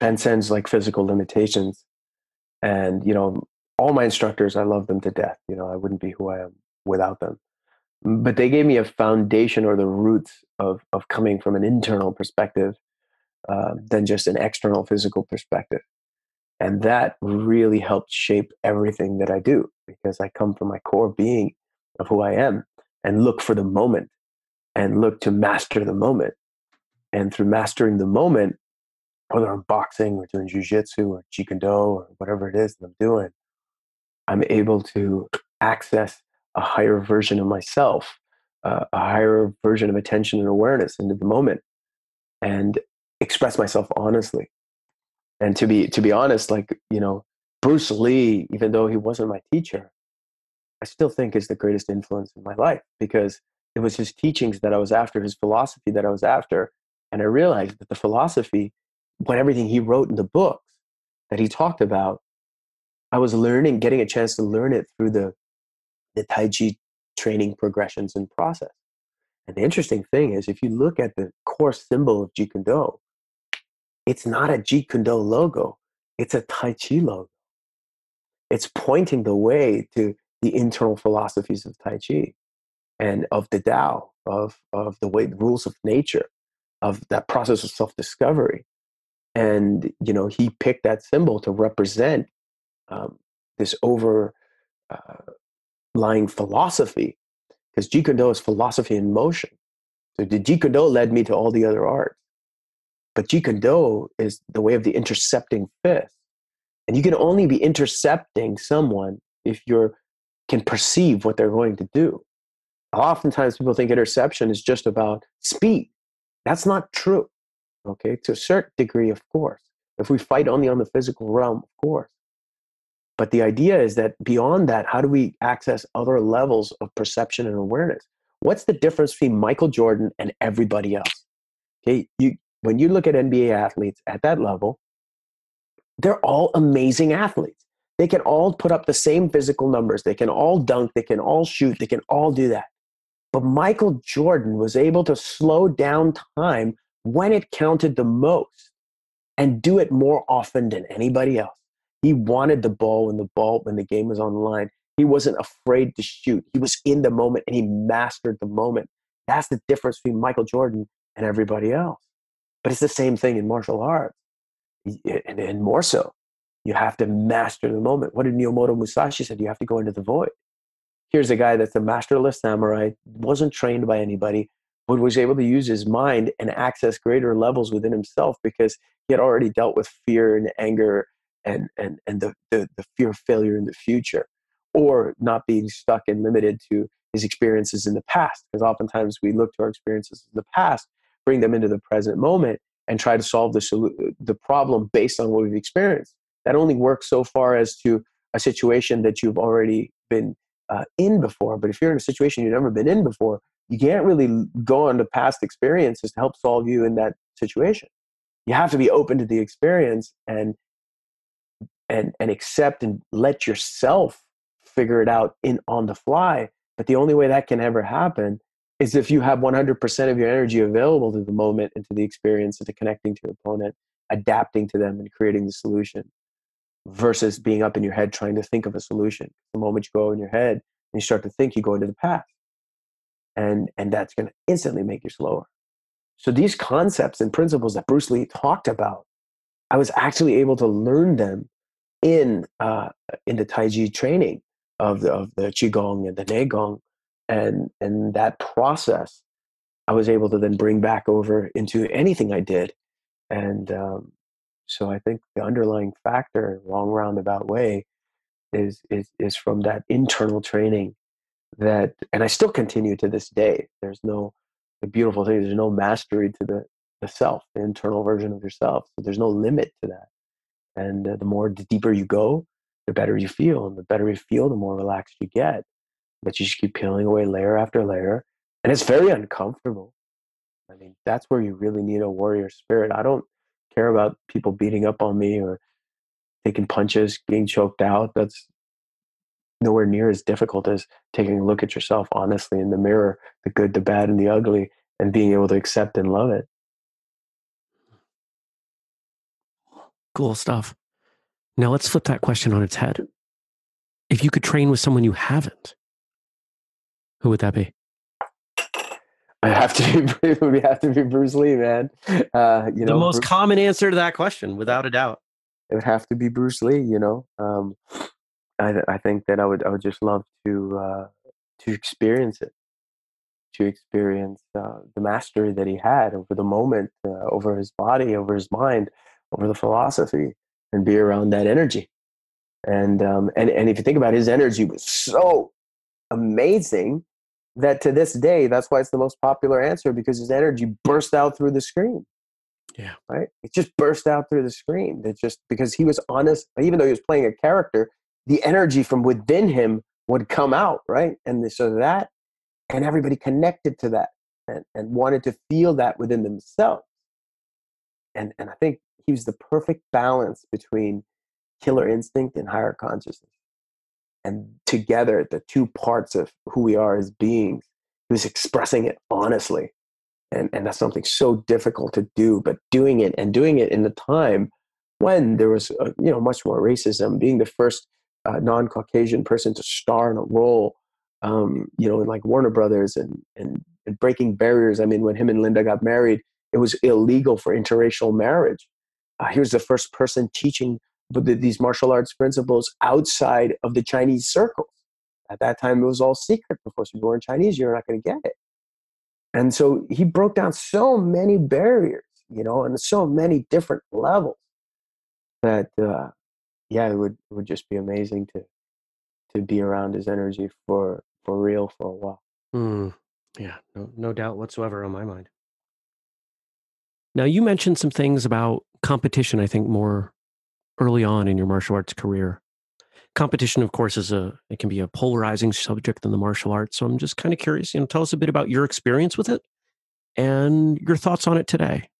transcends like physical limitations. And, you know, all my instructors, I love them to death. You know, I wouldn't be who I am without them. But they gave me a foundation or the roots of, of coming from an internal perspective uh, than just an external physical perspective. And that really helped shape everything that I do, because I come from my core being of who I am and look for the moment and look to master the moment. And through mastering the moment, whether I'm boxing or doing jiu-jitsu or Jeet Kune Do or whatever it is that I'm doing, I'm able to access a higher version of myself, uh, a higher version of attention and awareness into the moment, and express myself honestly. And to be to be honest, like, you know, Bruce Lee, even though he wasn't my teacher, I still think is the greatest influence in my life, because it was his teachings that I was after, his philosophy that I was after. And I realized that the philosophy, when everything he wrote in the books that he talked about, I was learning, getting a chance to learn it through the, the Tai Chi training progressions and process. And the interesting thing is, if you look at the core symbol of Jeet Kune Do, it's not a Jeet Kune Do logo. It's a Tai Chi logo. It's pointing the way to the internal philosophies of Tai Chi and of the Tao, of, of the way, the rules of nature, of that process of self-discovery. And, you know, he picked that symbol to represent um, this over uh, lying philosophy, because Jeet Kune Do is philosophy in motion. So the Jeet Kune Do led me to all the other arts. But Jeet Kune Do is the way of the intercepting fist. And you can only be intercepting someone if you can perceive what they're going to do. Oftentimes people think interception is just about speed. That's not true, okay? To a certain degree, of course. If we fight only on the physical realm, of course. But the idea is that beyond that, how do we access other levels of perception and awareness? What's the difference between Michael Jordan and everybody else? Okay, you... When you look at N B A athletes at that level, they're all amazing athletes. They can all put up the same physical numbers. They can all dunk. They can all shoot. They can all do that. But Michael Jordan was able to slow down time when it counted the most and do it more often than anybody else. He wanted the ball when the ball, when the game was on the line. He wasn't afraid to shoot. He was in the moment and he mastered the moment. That's the difference between Michael Jordan and everybody else. But it's the same thing in martial arts. And, and more so, you have to master the moment. What did Miyamoto Musashi said? You have to go into the void. Here's a guy that's a masterless samurai, wasn't trained by anybody, but was able to use his mind and access greater levels within himself because he had already dealt with fear and anger and, and, and the, the, the fear of failure in the future, or not being stuck and limited to his experiences in the past. Because oftentimes we look to our experiences in the past, bring them into the present moment, and try to solve the solu- the problem based on what we've experienced. That only works so far as to a situation that you've already been uh, in before. But if you're in a situation you've never been in before, you can't really go on to past experiences to help solve you in that situation. You have to be open to the experience and and and accept and let yourself figure it out in on the fly. But the only way that can ever happen is if you have one hundred percent of your energy available to the moment and to the experience and to connecting to your opponent, adapting to them and creating the solution, versus being up in your head trying to think of a solution. The moment you go in your head and you start to think, you go into the past. And, and that's going to instantly make you slower. So these concepts and principles that Bruce Lee talked about, I was actually able to learn them in uh, in the Tai Chi training of the, of the Qigong and the Neigong. And and that process, I was able to then bring back over into anything I did. And um, so I think the underlying factor, long roundabout way, is is is from that internal training that, and I still continue to this day. There's no, the beautiful thing, there's no mastery to the, the self, the internal version of yourself. So there's no limit to that. And uh, the more, the deeper you go, the better you feel. And the better you feel, the more relaxed you get. But you just keep peeling away layer after layer. And it's very uncomfortable. I mean, that's where you really need a warrior spirit. I don't care about people beating up on me or taking punches, getting choked out. That's nowhere near as difficult as taking a look at yourself honestly in the mirror, the good, the bad, and the ugly, and being able to accept and love it. Cool stuff. Now let's flip that question on its head. If you could train with someone you haven't, who would that be? I have to be, we have to be Bruce Lee, man. Uh, you know, the most Bruce, common answer to that question, without a doubt. It would have to be Bruce Lee. You know, um, I, I think that I would, I would just love to, uh, to experience it, to experience uh, the mastery that he had over the moment, uh, over his body, over his mind, over the philosophy, and be around that energy. And um, and and if you think about it, his energy was so amazing that to this day, that's why it's the most popular answer, because his energy burst out through the screen. Yeah, right. It just burst out through the screen. It just, because he was honest, even though he was playing a character, the energy from within him would come out, right? And so that, and everybody connected to that and, and wanted to feel that within themselves. And and I think he was the perfect balance between killer instinct and higher consciousness. And together, the two parts of who we are as beings, who's expressing it honestly. And, and that's something so difficult to do, but doing it and doing it in the time when there was, uh, you know, much more racism, being the first uh, non-Caucasian person to star in a role, um, you know, in like Warner Brothers and, and, and breaking barriers. I mean, when him and Linda got married, it was illegal for interracial marriage. Uh, he was the first person teaching but these martial arts principles outside of the Chinese circles. At that time, it was all secret. Before, so you were in Chinese, you're not going to get it. And so he broke down so many barriers, you know, and so many different levels that, uh, yeah, it would, it would just be amazing to to be around his energy for, for real for a while. Mm, yeah, no, no doubt whatsoever on my mind. Now, you mentioned some things about competition, I think, more early on in your martial arts career. Competition, of course, is a, it can be a polarizing subject in the martial arts. So I'm just kind of curious, you know, tell us a bit about your experience with it and your thoughts on it today.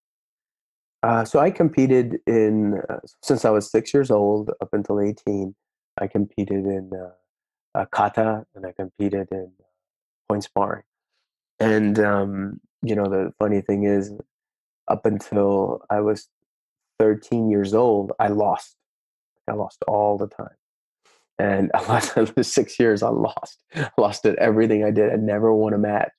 Uh, so I competed in, uh, since I was six years old up until eighteen, I competed in uh, uh, kata, and I competed in point sparring. And, um, you know, the funny thing is, up until I was thirteen years old, I lost. I lost all the time. And I lost for six years, I lost. I lost at everything I did. I never won a match.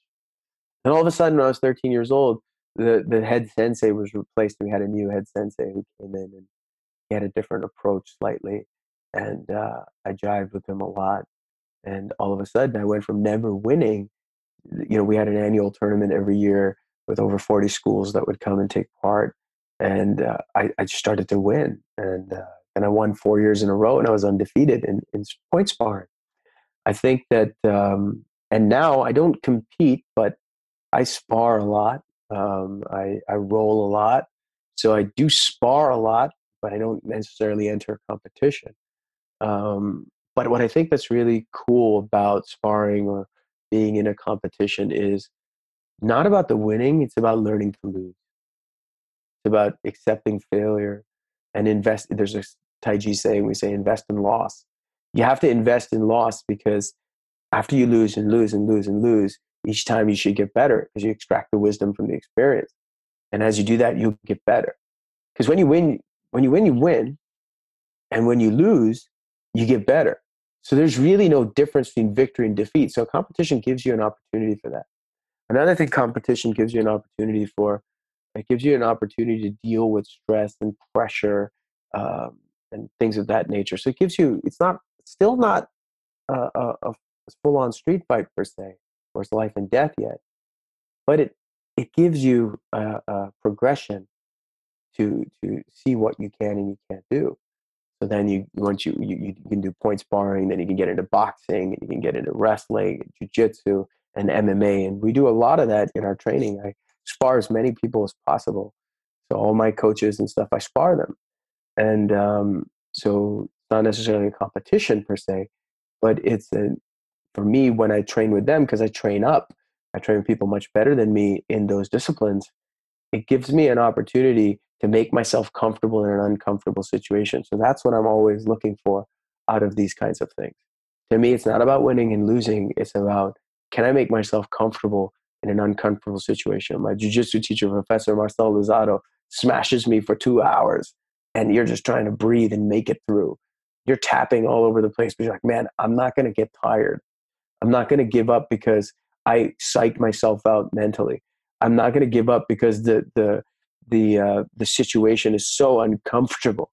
And all of a sudden, when I was thirteen years old, the, the head sensei was replaced. We had a new head sensei who came in, and he had a different approach slightly. And uh, I jived with him a lot. And all of a sudden, I went from never winning. You know, we had an annual tournament every year with over forty schools that would come and take part. And uh, I, I just started to win. And uh, and I won four years in a row, and I was undefeated in, in point sparring. I think that, um, and now I don't compete, but I spar a lot. Um, I, I roll a lot. So I do spar a lot, but I don't necessarily enter competition. Um, but what I think that's really cool about sparring or being in a competition is not about the winning. It's about learning to lose. It's about accepting failure and invest. There's a Tai Chi saying, we say, invest in loss. You have to invest in loss, because after you lose and lose and lose and lose, each time you should get better, because you extract the wisdom from the experience. And as you do that, you'll get better. Because when you win, when you win, you win. And when you lose, you get better. So there's really no difference between victory and defeat. So competition gives you an opportunity for that. Another thing competition gives you an opportunity for, it gives you an opportunity to deal with stress and pressure um, and things of that nature. So it gives you, it's not, still not a, a, a full-on street fight per se, or it's life and death yet, but it it gives you a, a progression to to see what you can and you can't do. So then you, once you, you, you can do point sparring, then you can get into boxing, and you can get into wrestling, and jiu-jitsu, and M M A. And we do a lot of that in our training. I spar as many people as possible. So all my coaches and stuff, I spar them. And um, so it's not necessarily a competition per se, but it's, a, for me, when I train with them, because I train up, I train people much better than me in those disciplines, it gives me an opportunity to make myself comfortable in an uncomfortable situation. So that's what I'm always looking for out of these kinds of things. To me, it's not about winning and losing. It's about, can I make myself comfortable in an uncomfortable situation? My jiu-jitsu teacher, Professor Marcel Lozado, smashes me for two hours and you're just trying to breathe and make it through. You're tapping all over the place, but you're like, man, I'm not going to get tired. I'm not going to give up because I psyched myself out mentally. I'm not going to give up because the the the uh, the situation is so uncomfortable.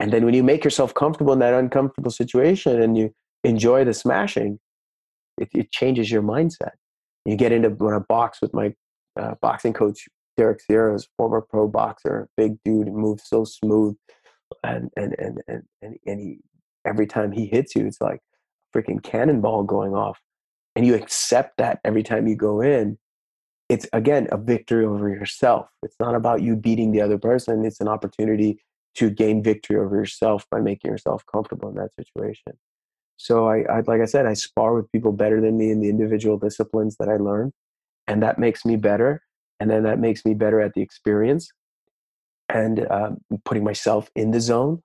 And then when you make yourself comfortable in that uncomfortable situation and you enjoy the smashing, it, it changes your mindset. You get into, when I box with my uh, boxing coach, Derek Sierra's former pro boxer, big dude, moves so smooth. And, and, and, and, and, and he, every time he hits you, it's like a freaking cannonball going off. And you accept that every time you go in. It's, again, a victory over yourself. It's not about you beating the other person. It's an opportunity to gain victory over yourself by making yourself comfortable in that situation. So, I, I like I said, I spar with people better than me in the individual disciplines that I learn, and that makes me better. And then that makes me better at the experience and um, putting myself in the zone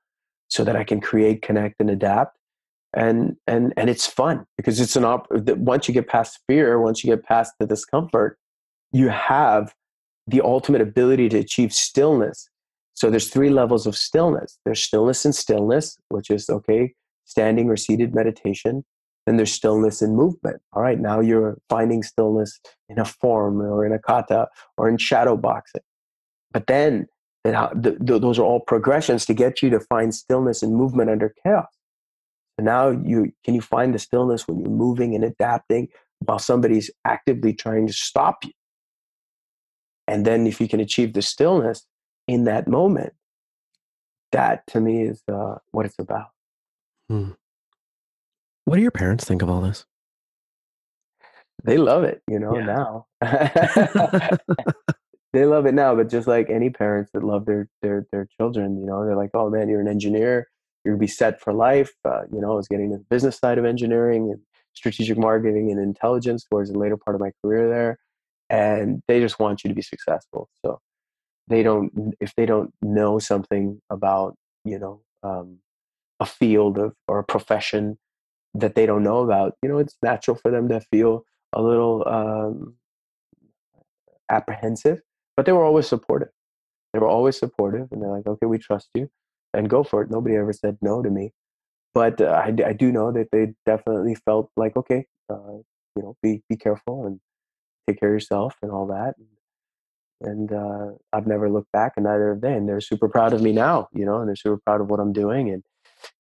so that I can create, connect, and adapt. And and and it's fun, because it's an op. Once you get past fear, once you get past the discomfort, you have the ultimate ability to achieve stillness. So there's three levels of stillness. There's stillness in stillness, which is, okay, standing or seated meditation. Then there's stillness in movement. All right, now you're finding stillness in a form or in a kata or in shadow boxing. But then the, the, those are all progressions to get you to find stillness in movement under chaos. And now you can you find the stillness when you're moving and adapting while somebody's actively trying to stop you. And then if you can achieve the stillness in that moment, that to me is uh, what it's about. Hmm. What do your parents think of all this? They love it, you know, yeah. now. They love it now, but just like any parents that love their, their, their children, you know, they're like, oh man, you're an engineer. You're going to be set for life. Uh, you know, I was getting to the business side of engineering and strategic marketing and intelligence towards the later part of my career there. And they just want you to be successful. So they don't, if they don't know something about, you know, um, a field of, or a profession that they don't know about, you know, it's natural for them to feel a little um, apprehensive. But they were always supportive. They were always supportive. And they're like, okay, we trust you and go for it. Nobody ever said no to me. But uh, I, I do know that they definitely felt like, okay, uh, you know, be, be careful and take care of yourself and all that. And, and uh, I've never looked back, and neither have they. And they're super proud of me now, you know, and they're super proud of what I'm doing and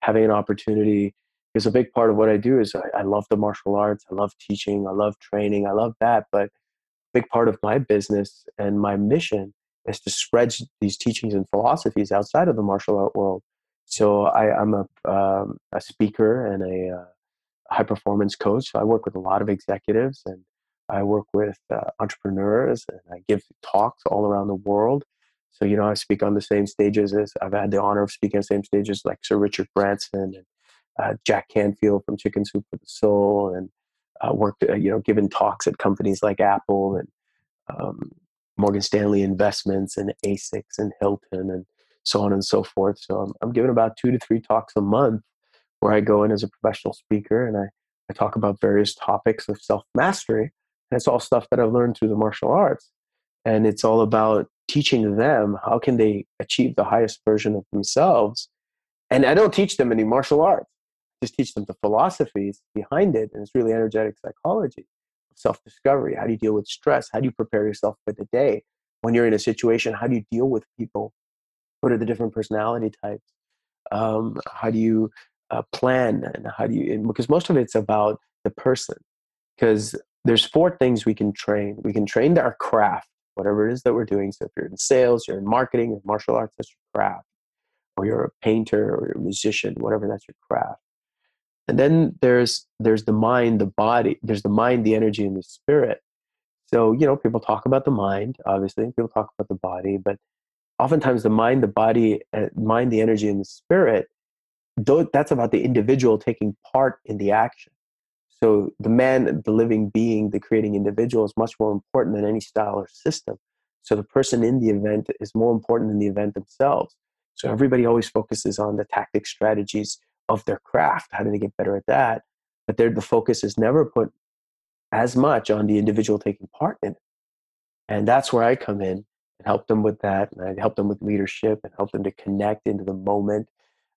having an opportunity. Because a big part of what I do is I, I love the martial arts. I love teaching. I love training. I love that. But a big part of my business and my mission is to spread these teachings and philosophies outside of the martial art world. So I, I'm a, um, a speaker and a uh, high-performance coach. So I work with a lot of executives, and I work with uh, entrepreneurs, and I give talks all around the world. So, you know, I speak on the same stages as, I've had the honor of speaking on the same stages like Sir Richard Branson and uh, Jack Canfield from Chicken Soup for the Soul, and uh, worked, uh, you know, given talks at companies like Apple and um, Morgan Stanley Investments and ASICS and Hilton and so on and so forth. So I'm, I'm giving about two to three talks a month where I go in as a professional speaker, and I, I talk about various topics of self-mastery. And it's all stuff that I've learned through the martial arts. And it's all about teaching them how can they achieve the highest version of themselves. And I don't teach them any martial arts. I just teach them the philosophies behind it. And it's really energetic psychology, self-discovery. How do you deal with stress? How do you prepare yourself for the day? When you're in a situation, how do you deal with people? What are the different personality types? Um, how do you uh, plan? And how do you, and because most of it's about the person. Because there's four things we can train. We can train our craft, whatever it is that we're doing. So if you're in sales, you're in marketing, or martial arts, that's your craft. Or you're a painter, or you're a musician, whatever, that's your craft. And then there's there's the mind, the body. There's the mind, the energy, and the spirit. So, you know, people talk about the mind, obviously. People talk about the body, but oftentimes the mind, the body, uh, mind, the energy, and the spirit, though, that's about the individual taking part in the action. So the man, the living being, the creating individual is much more important than any style or system. So the person in the event is more important than the event themselves. So everybody always focuses on the tactics, strategies of their craft. How do they get better at that? But the focus is never put as much on the individual taking part in it. And that's where I come in. And help them with that, and I help them with leadership, and help them to connect into the moment.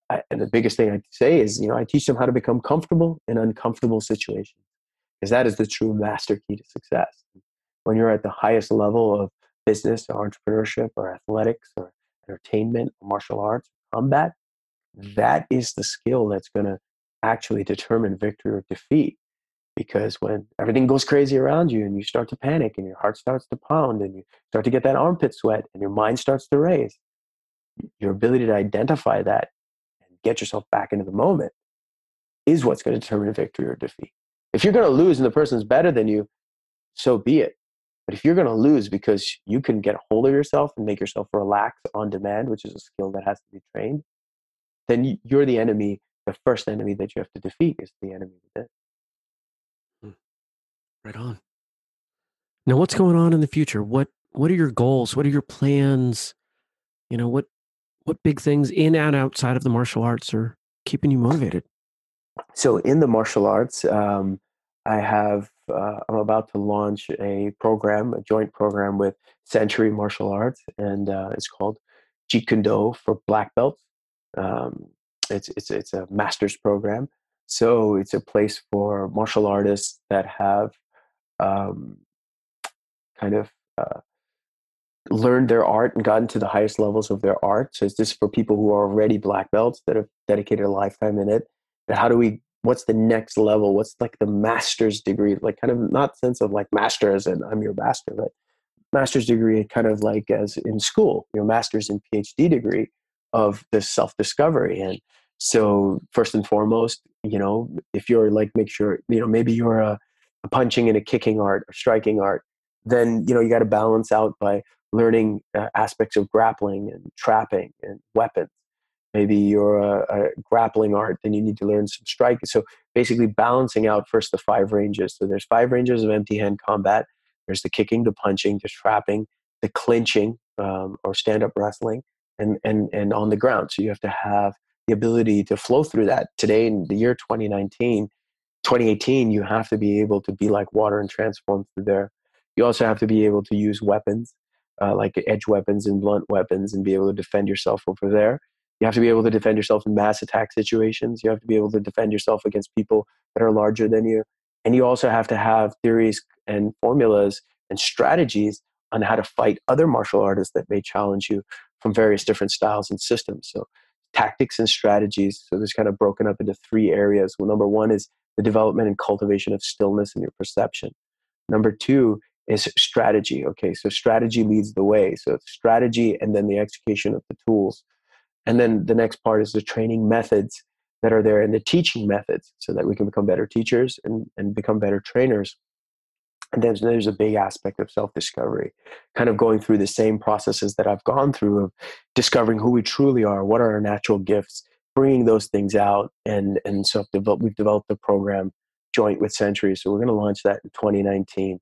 I, and the biggest thing I say is, you know, I teach them how to become comfortable in uncomfortable situations, because that is the true master key to success. When you're at the highest level of business, or entrepreneurship, or athletics, or entertainment, or martial arts, combat, that is the skill that's going to actually determine victory or defeat. Because when everything goes crazy around you and you start to panic and your heart starts to pound and you start to get that armpit sweat and your mind starts to race, your ability to identify that and get yourself back into the moment is what's going to determine victory or defeat. If you're going to lose and the person's better than you, so be it. But if you're going to lose because you can get a hold of yourself and make yourself relax on demand, which is a skill that has to be trained, then you're the enemy. The first enemy that you have to defeat is the enemy within. Right on. Now, what's going on in the future? What What are your goals? What are your plans? You know, what what big things in and outside of the martial arts are keeping you motivated? So, in the martial arts, um, I have uh, I'm about to launch a program, a joint program with Century Martial Arts, and uh, it's called Jeet Kune Do for Black Belts. Um, it's it's it's a master's program, so it's a place for martial artists that have Um, kind of uh, learned their art and gotten to the highest levels of their art. So it's just for people who are already black belts that have dedicated a lifetime in it. But how do we, what's the next level? What's like the master's degree? Like kind of not sense of like master as in I'm your master, but master's degree kind of like as in school, your master's and PhD degree of this self-discovery. And so first and foremost, you know, if you're like, make sure, you know, maybe you're a, a punching and a kicking art or striking art, then, you know, you got to balance out by learning uh, aspects of grappling and trapping and weapons. Maybe you're a, a grappling art, then you need to learn some striking. So basically balancing out first the five ranges. So there's five ranges of empty hand combat. There's the kicking, the punching, the trapping, the clinching um, or stand-up wrestling, and, and, and on the ground. So you have to have the ability to flow through that. Today in the year twenty nineteen, twenty eighteen, you have to be able to be like water and transform through there. You also have to be able to use weapons. uh, like edge weapons and blunt weapons and be able to defend yourself over there. You have to be able to defend yourself in mass attack situations. You have to be able to defend yourself against people that are larger than you. And you also have to have theories and formulas and strategies on how to fight other martial artists that may challenge you from various different styles and systems. So tactics and strategies. So this kind of broken up into three areas. Well, number one is the development and cultivation of stillness in your perception. Number two is strategy. Okay, so strategy leads the way. So strategy and then the execution of the tools. And then the next part is the training methods that are there and the teaching methods so that we can become better teachers and, and become better trainers. And then there's a big aspect of self-discovery, kind of going through the same processes that I've gone through of discovering who we truly are, what are our natural gifts, bringing those things out. And, and so we've developed a program joint with Century. So we're going to launch that in twenty nineteen.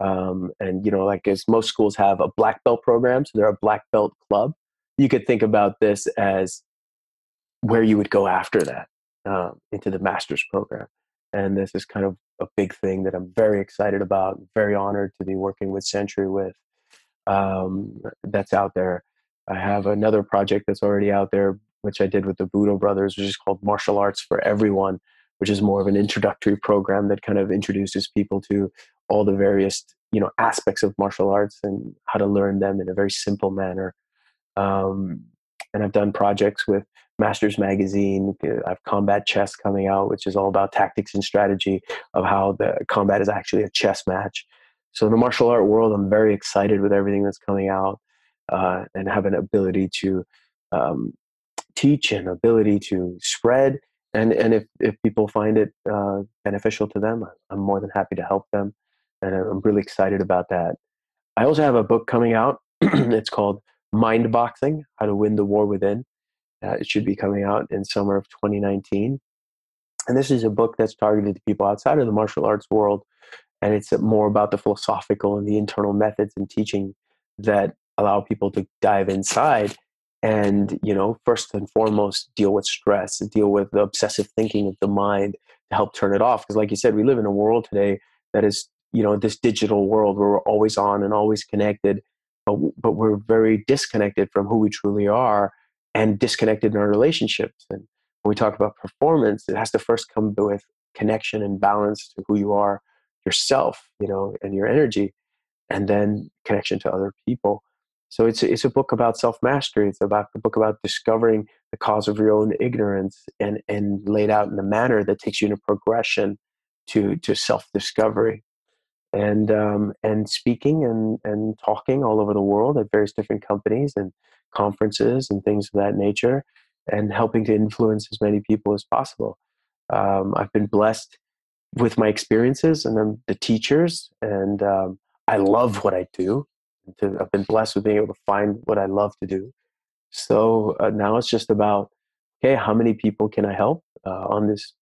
Um, and, you know, like as most schools have a black belt program, so they're a black belt club. You could think about this as where you would go after that um, into the master's program. And this is kind of a big thing that I'm very excited about, very honored to be working with Century with. Um, that's out there. I have another project that's already out there, which I did with the Budo brothers, which is called Martial Arts for Everyone, which is more of an introductory program that kind of introduces people to all the various, you know, aspects of martial arts and how to learn them in a very simple manner. Um, and I've done projects with Masters Magazine. I have Combat Chess coming out, which is all about tactics and strategy of how the combat is actually a chess match. So in the martial art world, I'm very excited with everything that's coming out uh, and have an ability to um, teach and ability to spread. And, and if, if people find it uh, beneficial to them, I'm more than happy to help them. And I'm really excited about that. I also have a book coming out. It's called Mind Boxing, How to Win the War Within. Uh, it should be coming out in summer of twenty nineteen. And this is a book that's targeted to people outside of the martial arts world. And it's more about the philosophical and the internal methods and teaching that allow people to dive inside and, you know, first and foremost, deal with stress, deal with the obsessive thinking of the mind to help turn it off. Because like you said, we live in a world today that is, you know, this digital world where we're always on and always connected, but, but we're very disconnected from who we truly are. And disconnected in our relationships. And when we talk about performance, it has to first come with connection and balance to who you are, yourself, you know, and your energy, and then connection to other people. So it's it's a book about self-mastery. It's about a book about discovering the cause of your own ignorance and and laid out in a manner that takes you in a progression to to self-discovery. And um, and speaking and and talking all over the world at various different companies and conferences and things of that nature, and helping to influence as many people as possible. Um, I've been blessed with my experiences and then the teachers, and um, I love what I do. I've been blessed with being able to find what I love to do. So uh, now it's just about, okay, how many people can I help uh, on this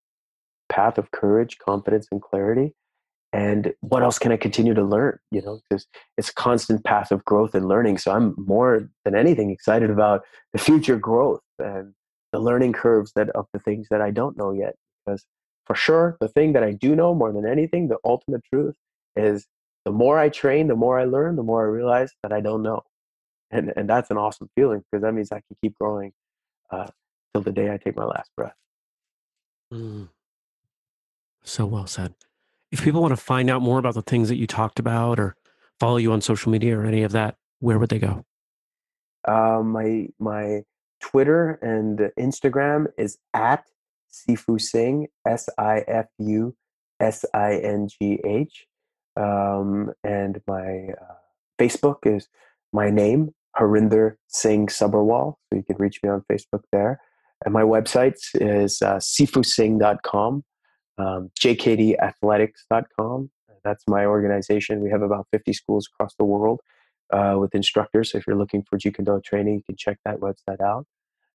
path of courage, confidence, and clarity? And what else can I continue to learn? You know, because it's a constant path of growth and learning. So I'm more than anything excited about the future growth and the learning curves that of the things that I don't know yet. Because for sure, the thing that I do know more than anything, the ultimate truth is the more I train, the more I learn, the more I realize that I don't know. And, and that's an awesome feeling because that means I can keep growing uh, till the day I take my last breath. Mm. So well said. If people want to find out more about the things that you talked about or follow you on social media or any of that, where would they go? Uh, my my Twitter and Instagram is at Sifu Singh, S I F U S I N G H. Um, and my uh, Facebook is my name, Harinder Singh Subarwal. So you can reach me on Facebook there. And my website is uh, sifu singh dot com. Um, j k d athletics dot com. That's my organization. We have about fifty schools across the world uh, with instructors. So if you're looking for Jeet Kune Do training, you can check that website out.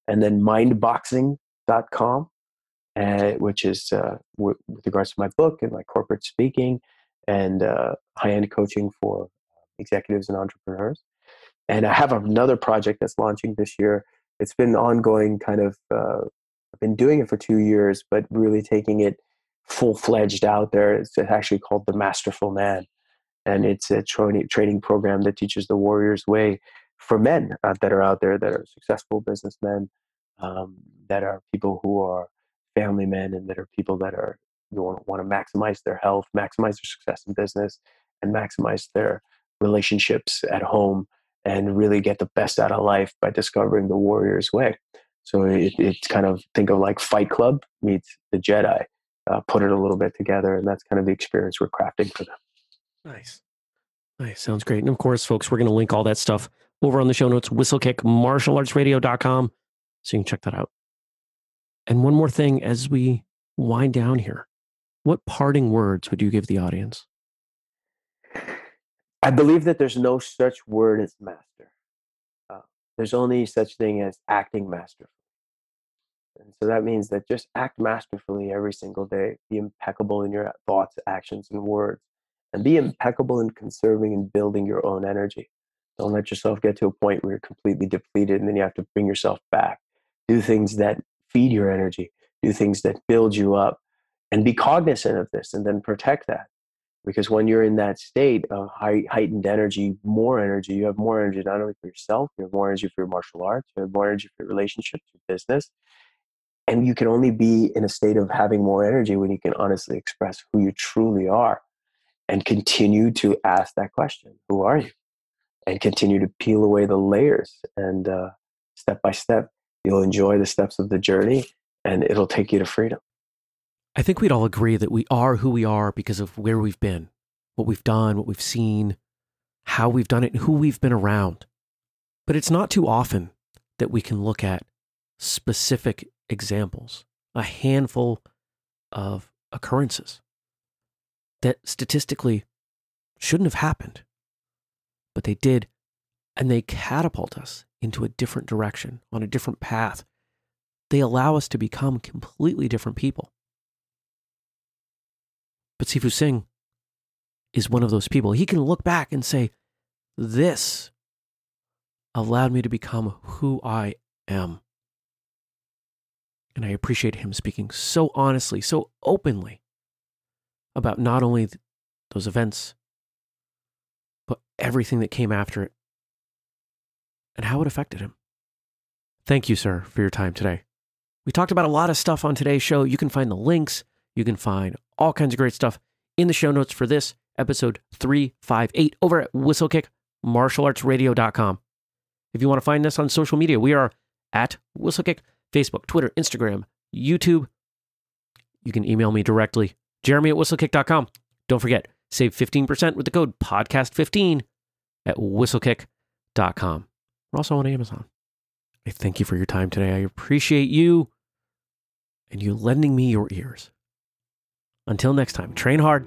And then mind boxing dot com, uh, which is uh, w- with regards to my book and my corporate speaking and uh, high-end coaching for executives and entrepreneurs. And I have another project that's launching this year. It's been ongoing kind of, uh, I've been doing it for two years, but really taking it full-fledged out there. It's actually called The Masterful Man, And it's a training training program that teaches the warrior's way for men uh, that are out there, that are successful businessmen, um, that are people who are family men, and that are people that are you want, want to maximize their health, maximize their success in business, and maximize their relationships at home, and really get the best out of life by discovering the warrior's way. So it, it's kind of, think of like Fight Club meets the Jedi, uh, put it a little bit together. And that's kind of the experience we're crafting for them. Nice. Nice. Sounds great. And of course, folks, we're going to link all that stuff over on the show notes, whistlekick martial arts radio dot com. So you can check that out. And one more thing as we wind down here, what parting words would you give the audience? I believe that there's no such word as master. Uh, there's only such thing as acting masterfully. And so that means that just act masterfully every single day. Be impeccable in your thoughts, actions, and words. And be impeccable in conserving and building your own energy. Don't let yourself get to a point where you're completely depleted and then you have to bring yourself back. Do things that feed your energy. Do things that build you up. And be cognizant of this and then protect that. Because when you're in that state of high, heightened energy, more energy, you have more energy not only for yourself, you have more energy for your martial arts, you have more energy for your relationships, your business. And you can only be in a state of having more energy when you can honestly express who you truly are, and continue to ask that question, who are you? And continue to peel away the layers, and uh, step by step, you'll enjoy the steps of the journey, and it'll take you to freedom. I think we'd all agree that we are who we are because of where we've been, what we've done, what we've seen, how we've done it, and who we've been around. But it's not too often that we can look at specific examples, a handful of occurrences that statistically shouldn't have happened, but they did, and they catapult us into a different direction, on a different path. They allow us to become completely different people. But Sifu Singh is one of those people. He can look back and say, this allowed me to become who I am. And I appreciate him speaking so honestly, so openly about not only those events, but everything that came after it and how it affected him. Thank you, sir, for your time today. We talked about a lot of stuff on today's show. You can find the links. You can find all kinds of great stuff in the show notes for this episode three fifty-eight over at whistlekick martial arts radio dot com. If you want to find us on social media, we are at Whistlekick, Facebook, Twitter, Instagram, YouTube. You can email me directly, jeremy at whistlekick dot com. Don't forget, save fifteen percent with the code podcast fifteen at whistlekick dot com. We're also on Amazon. I thank you for your time today. I appreciate you and you lending me your ears. Until next time, train hard,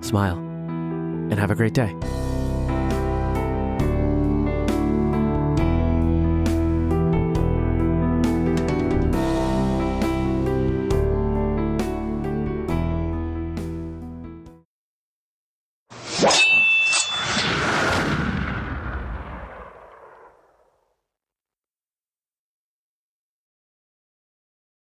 smile, and have a great day.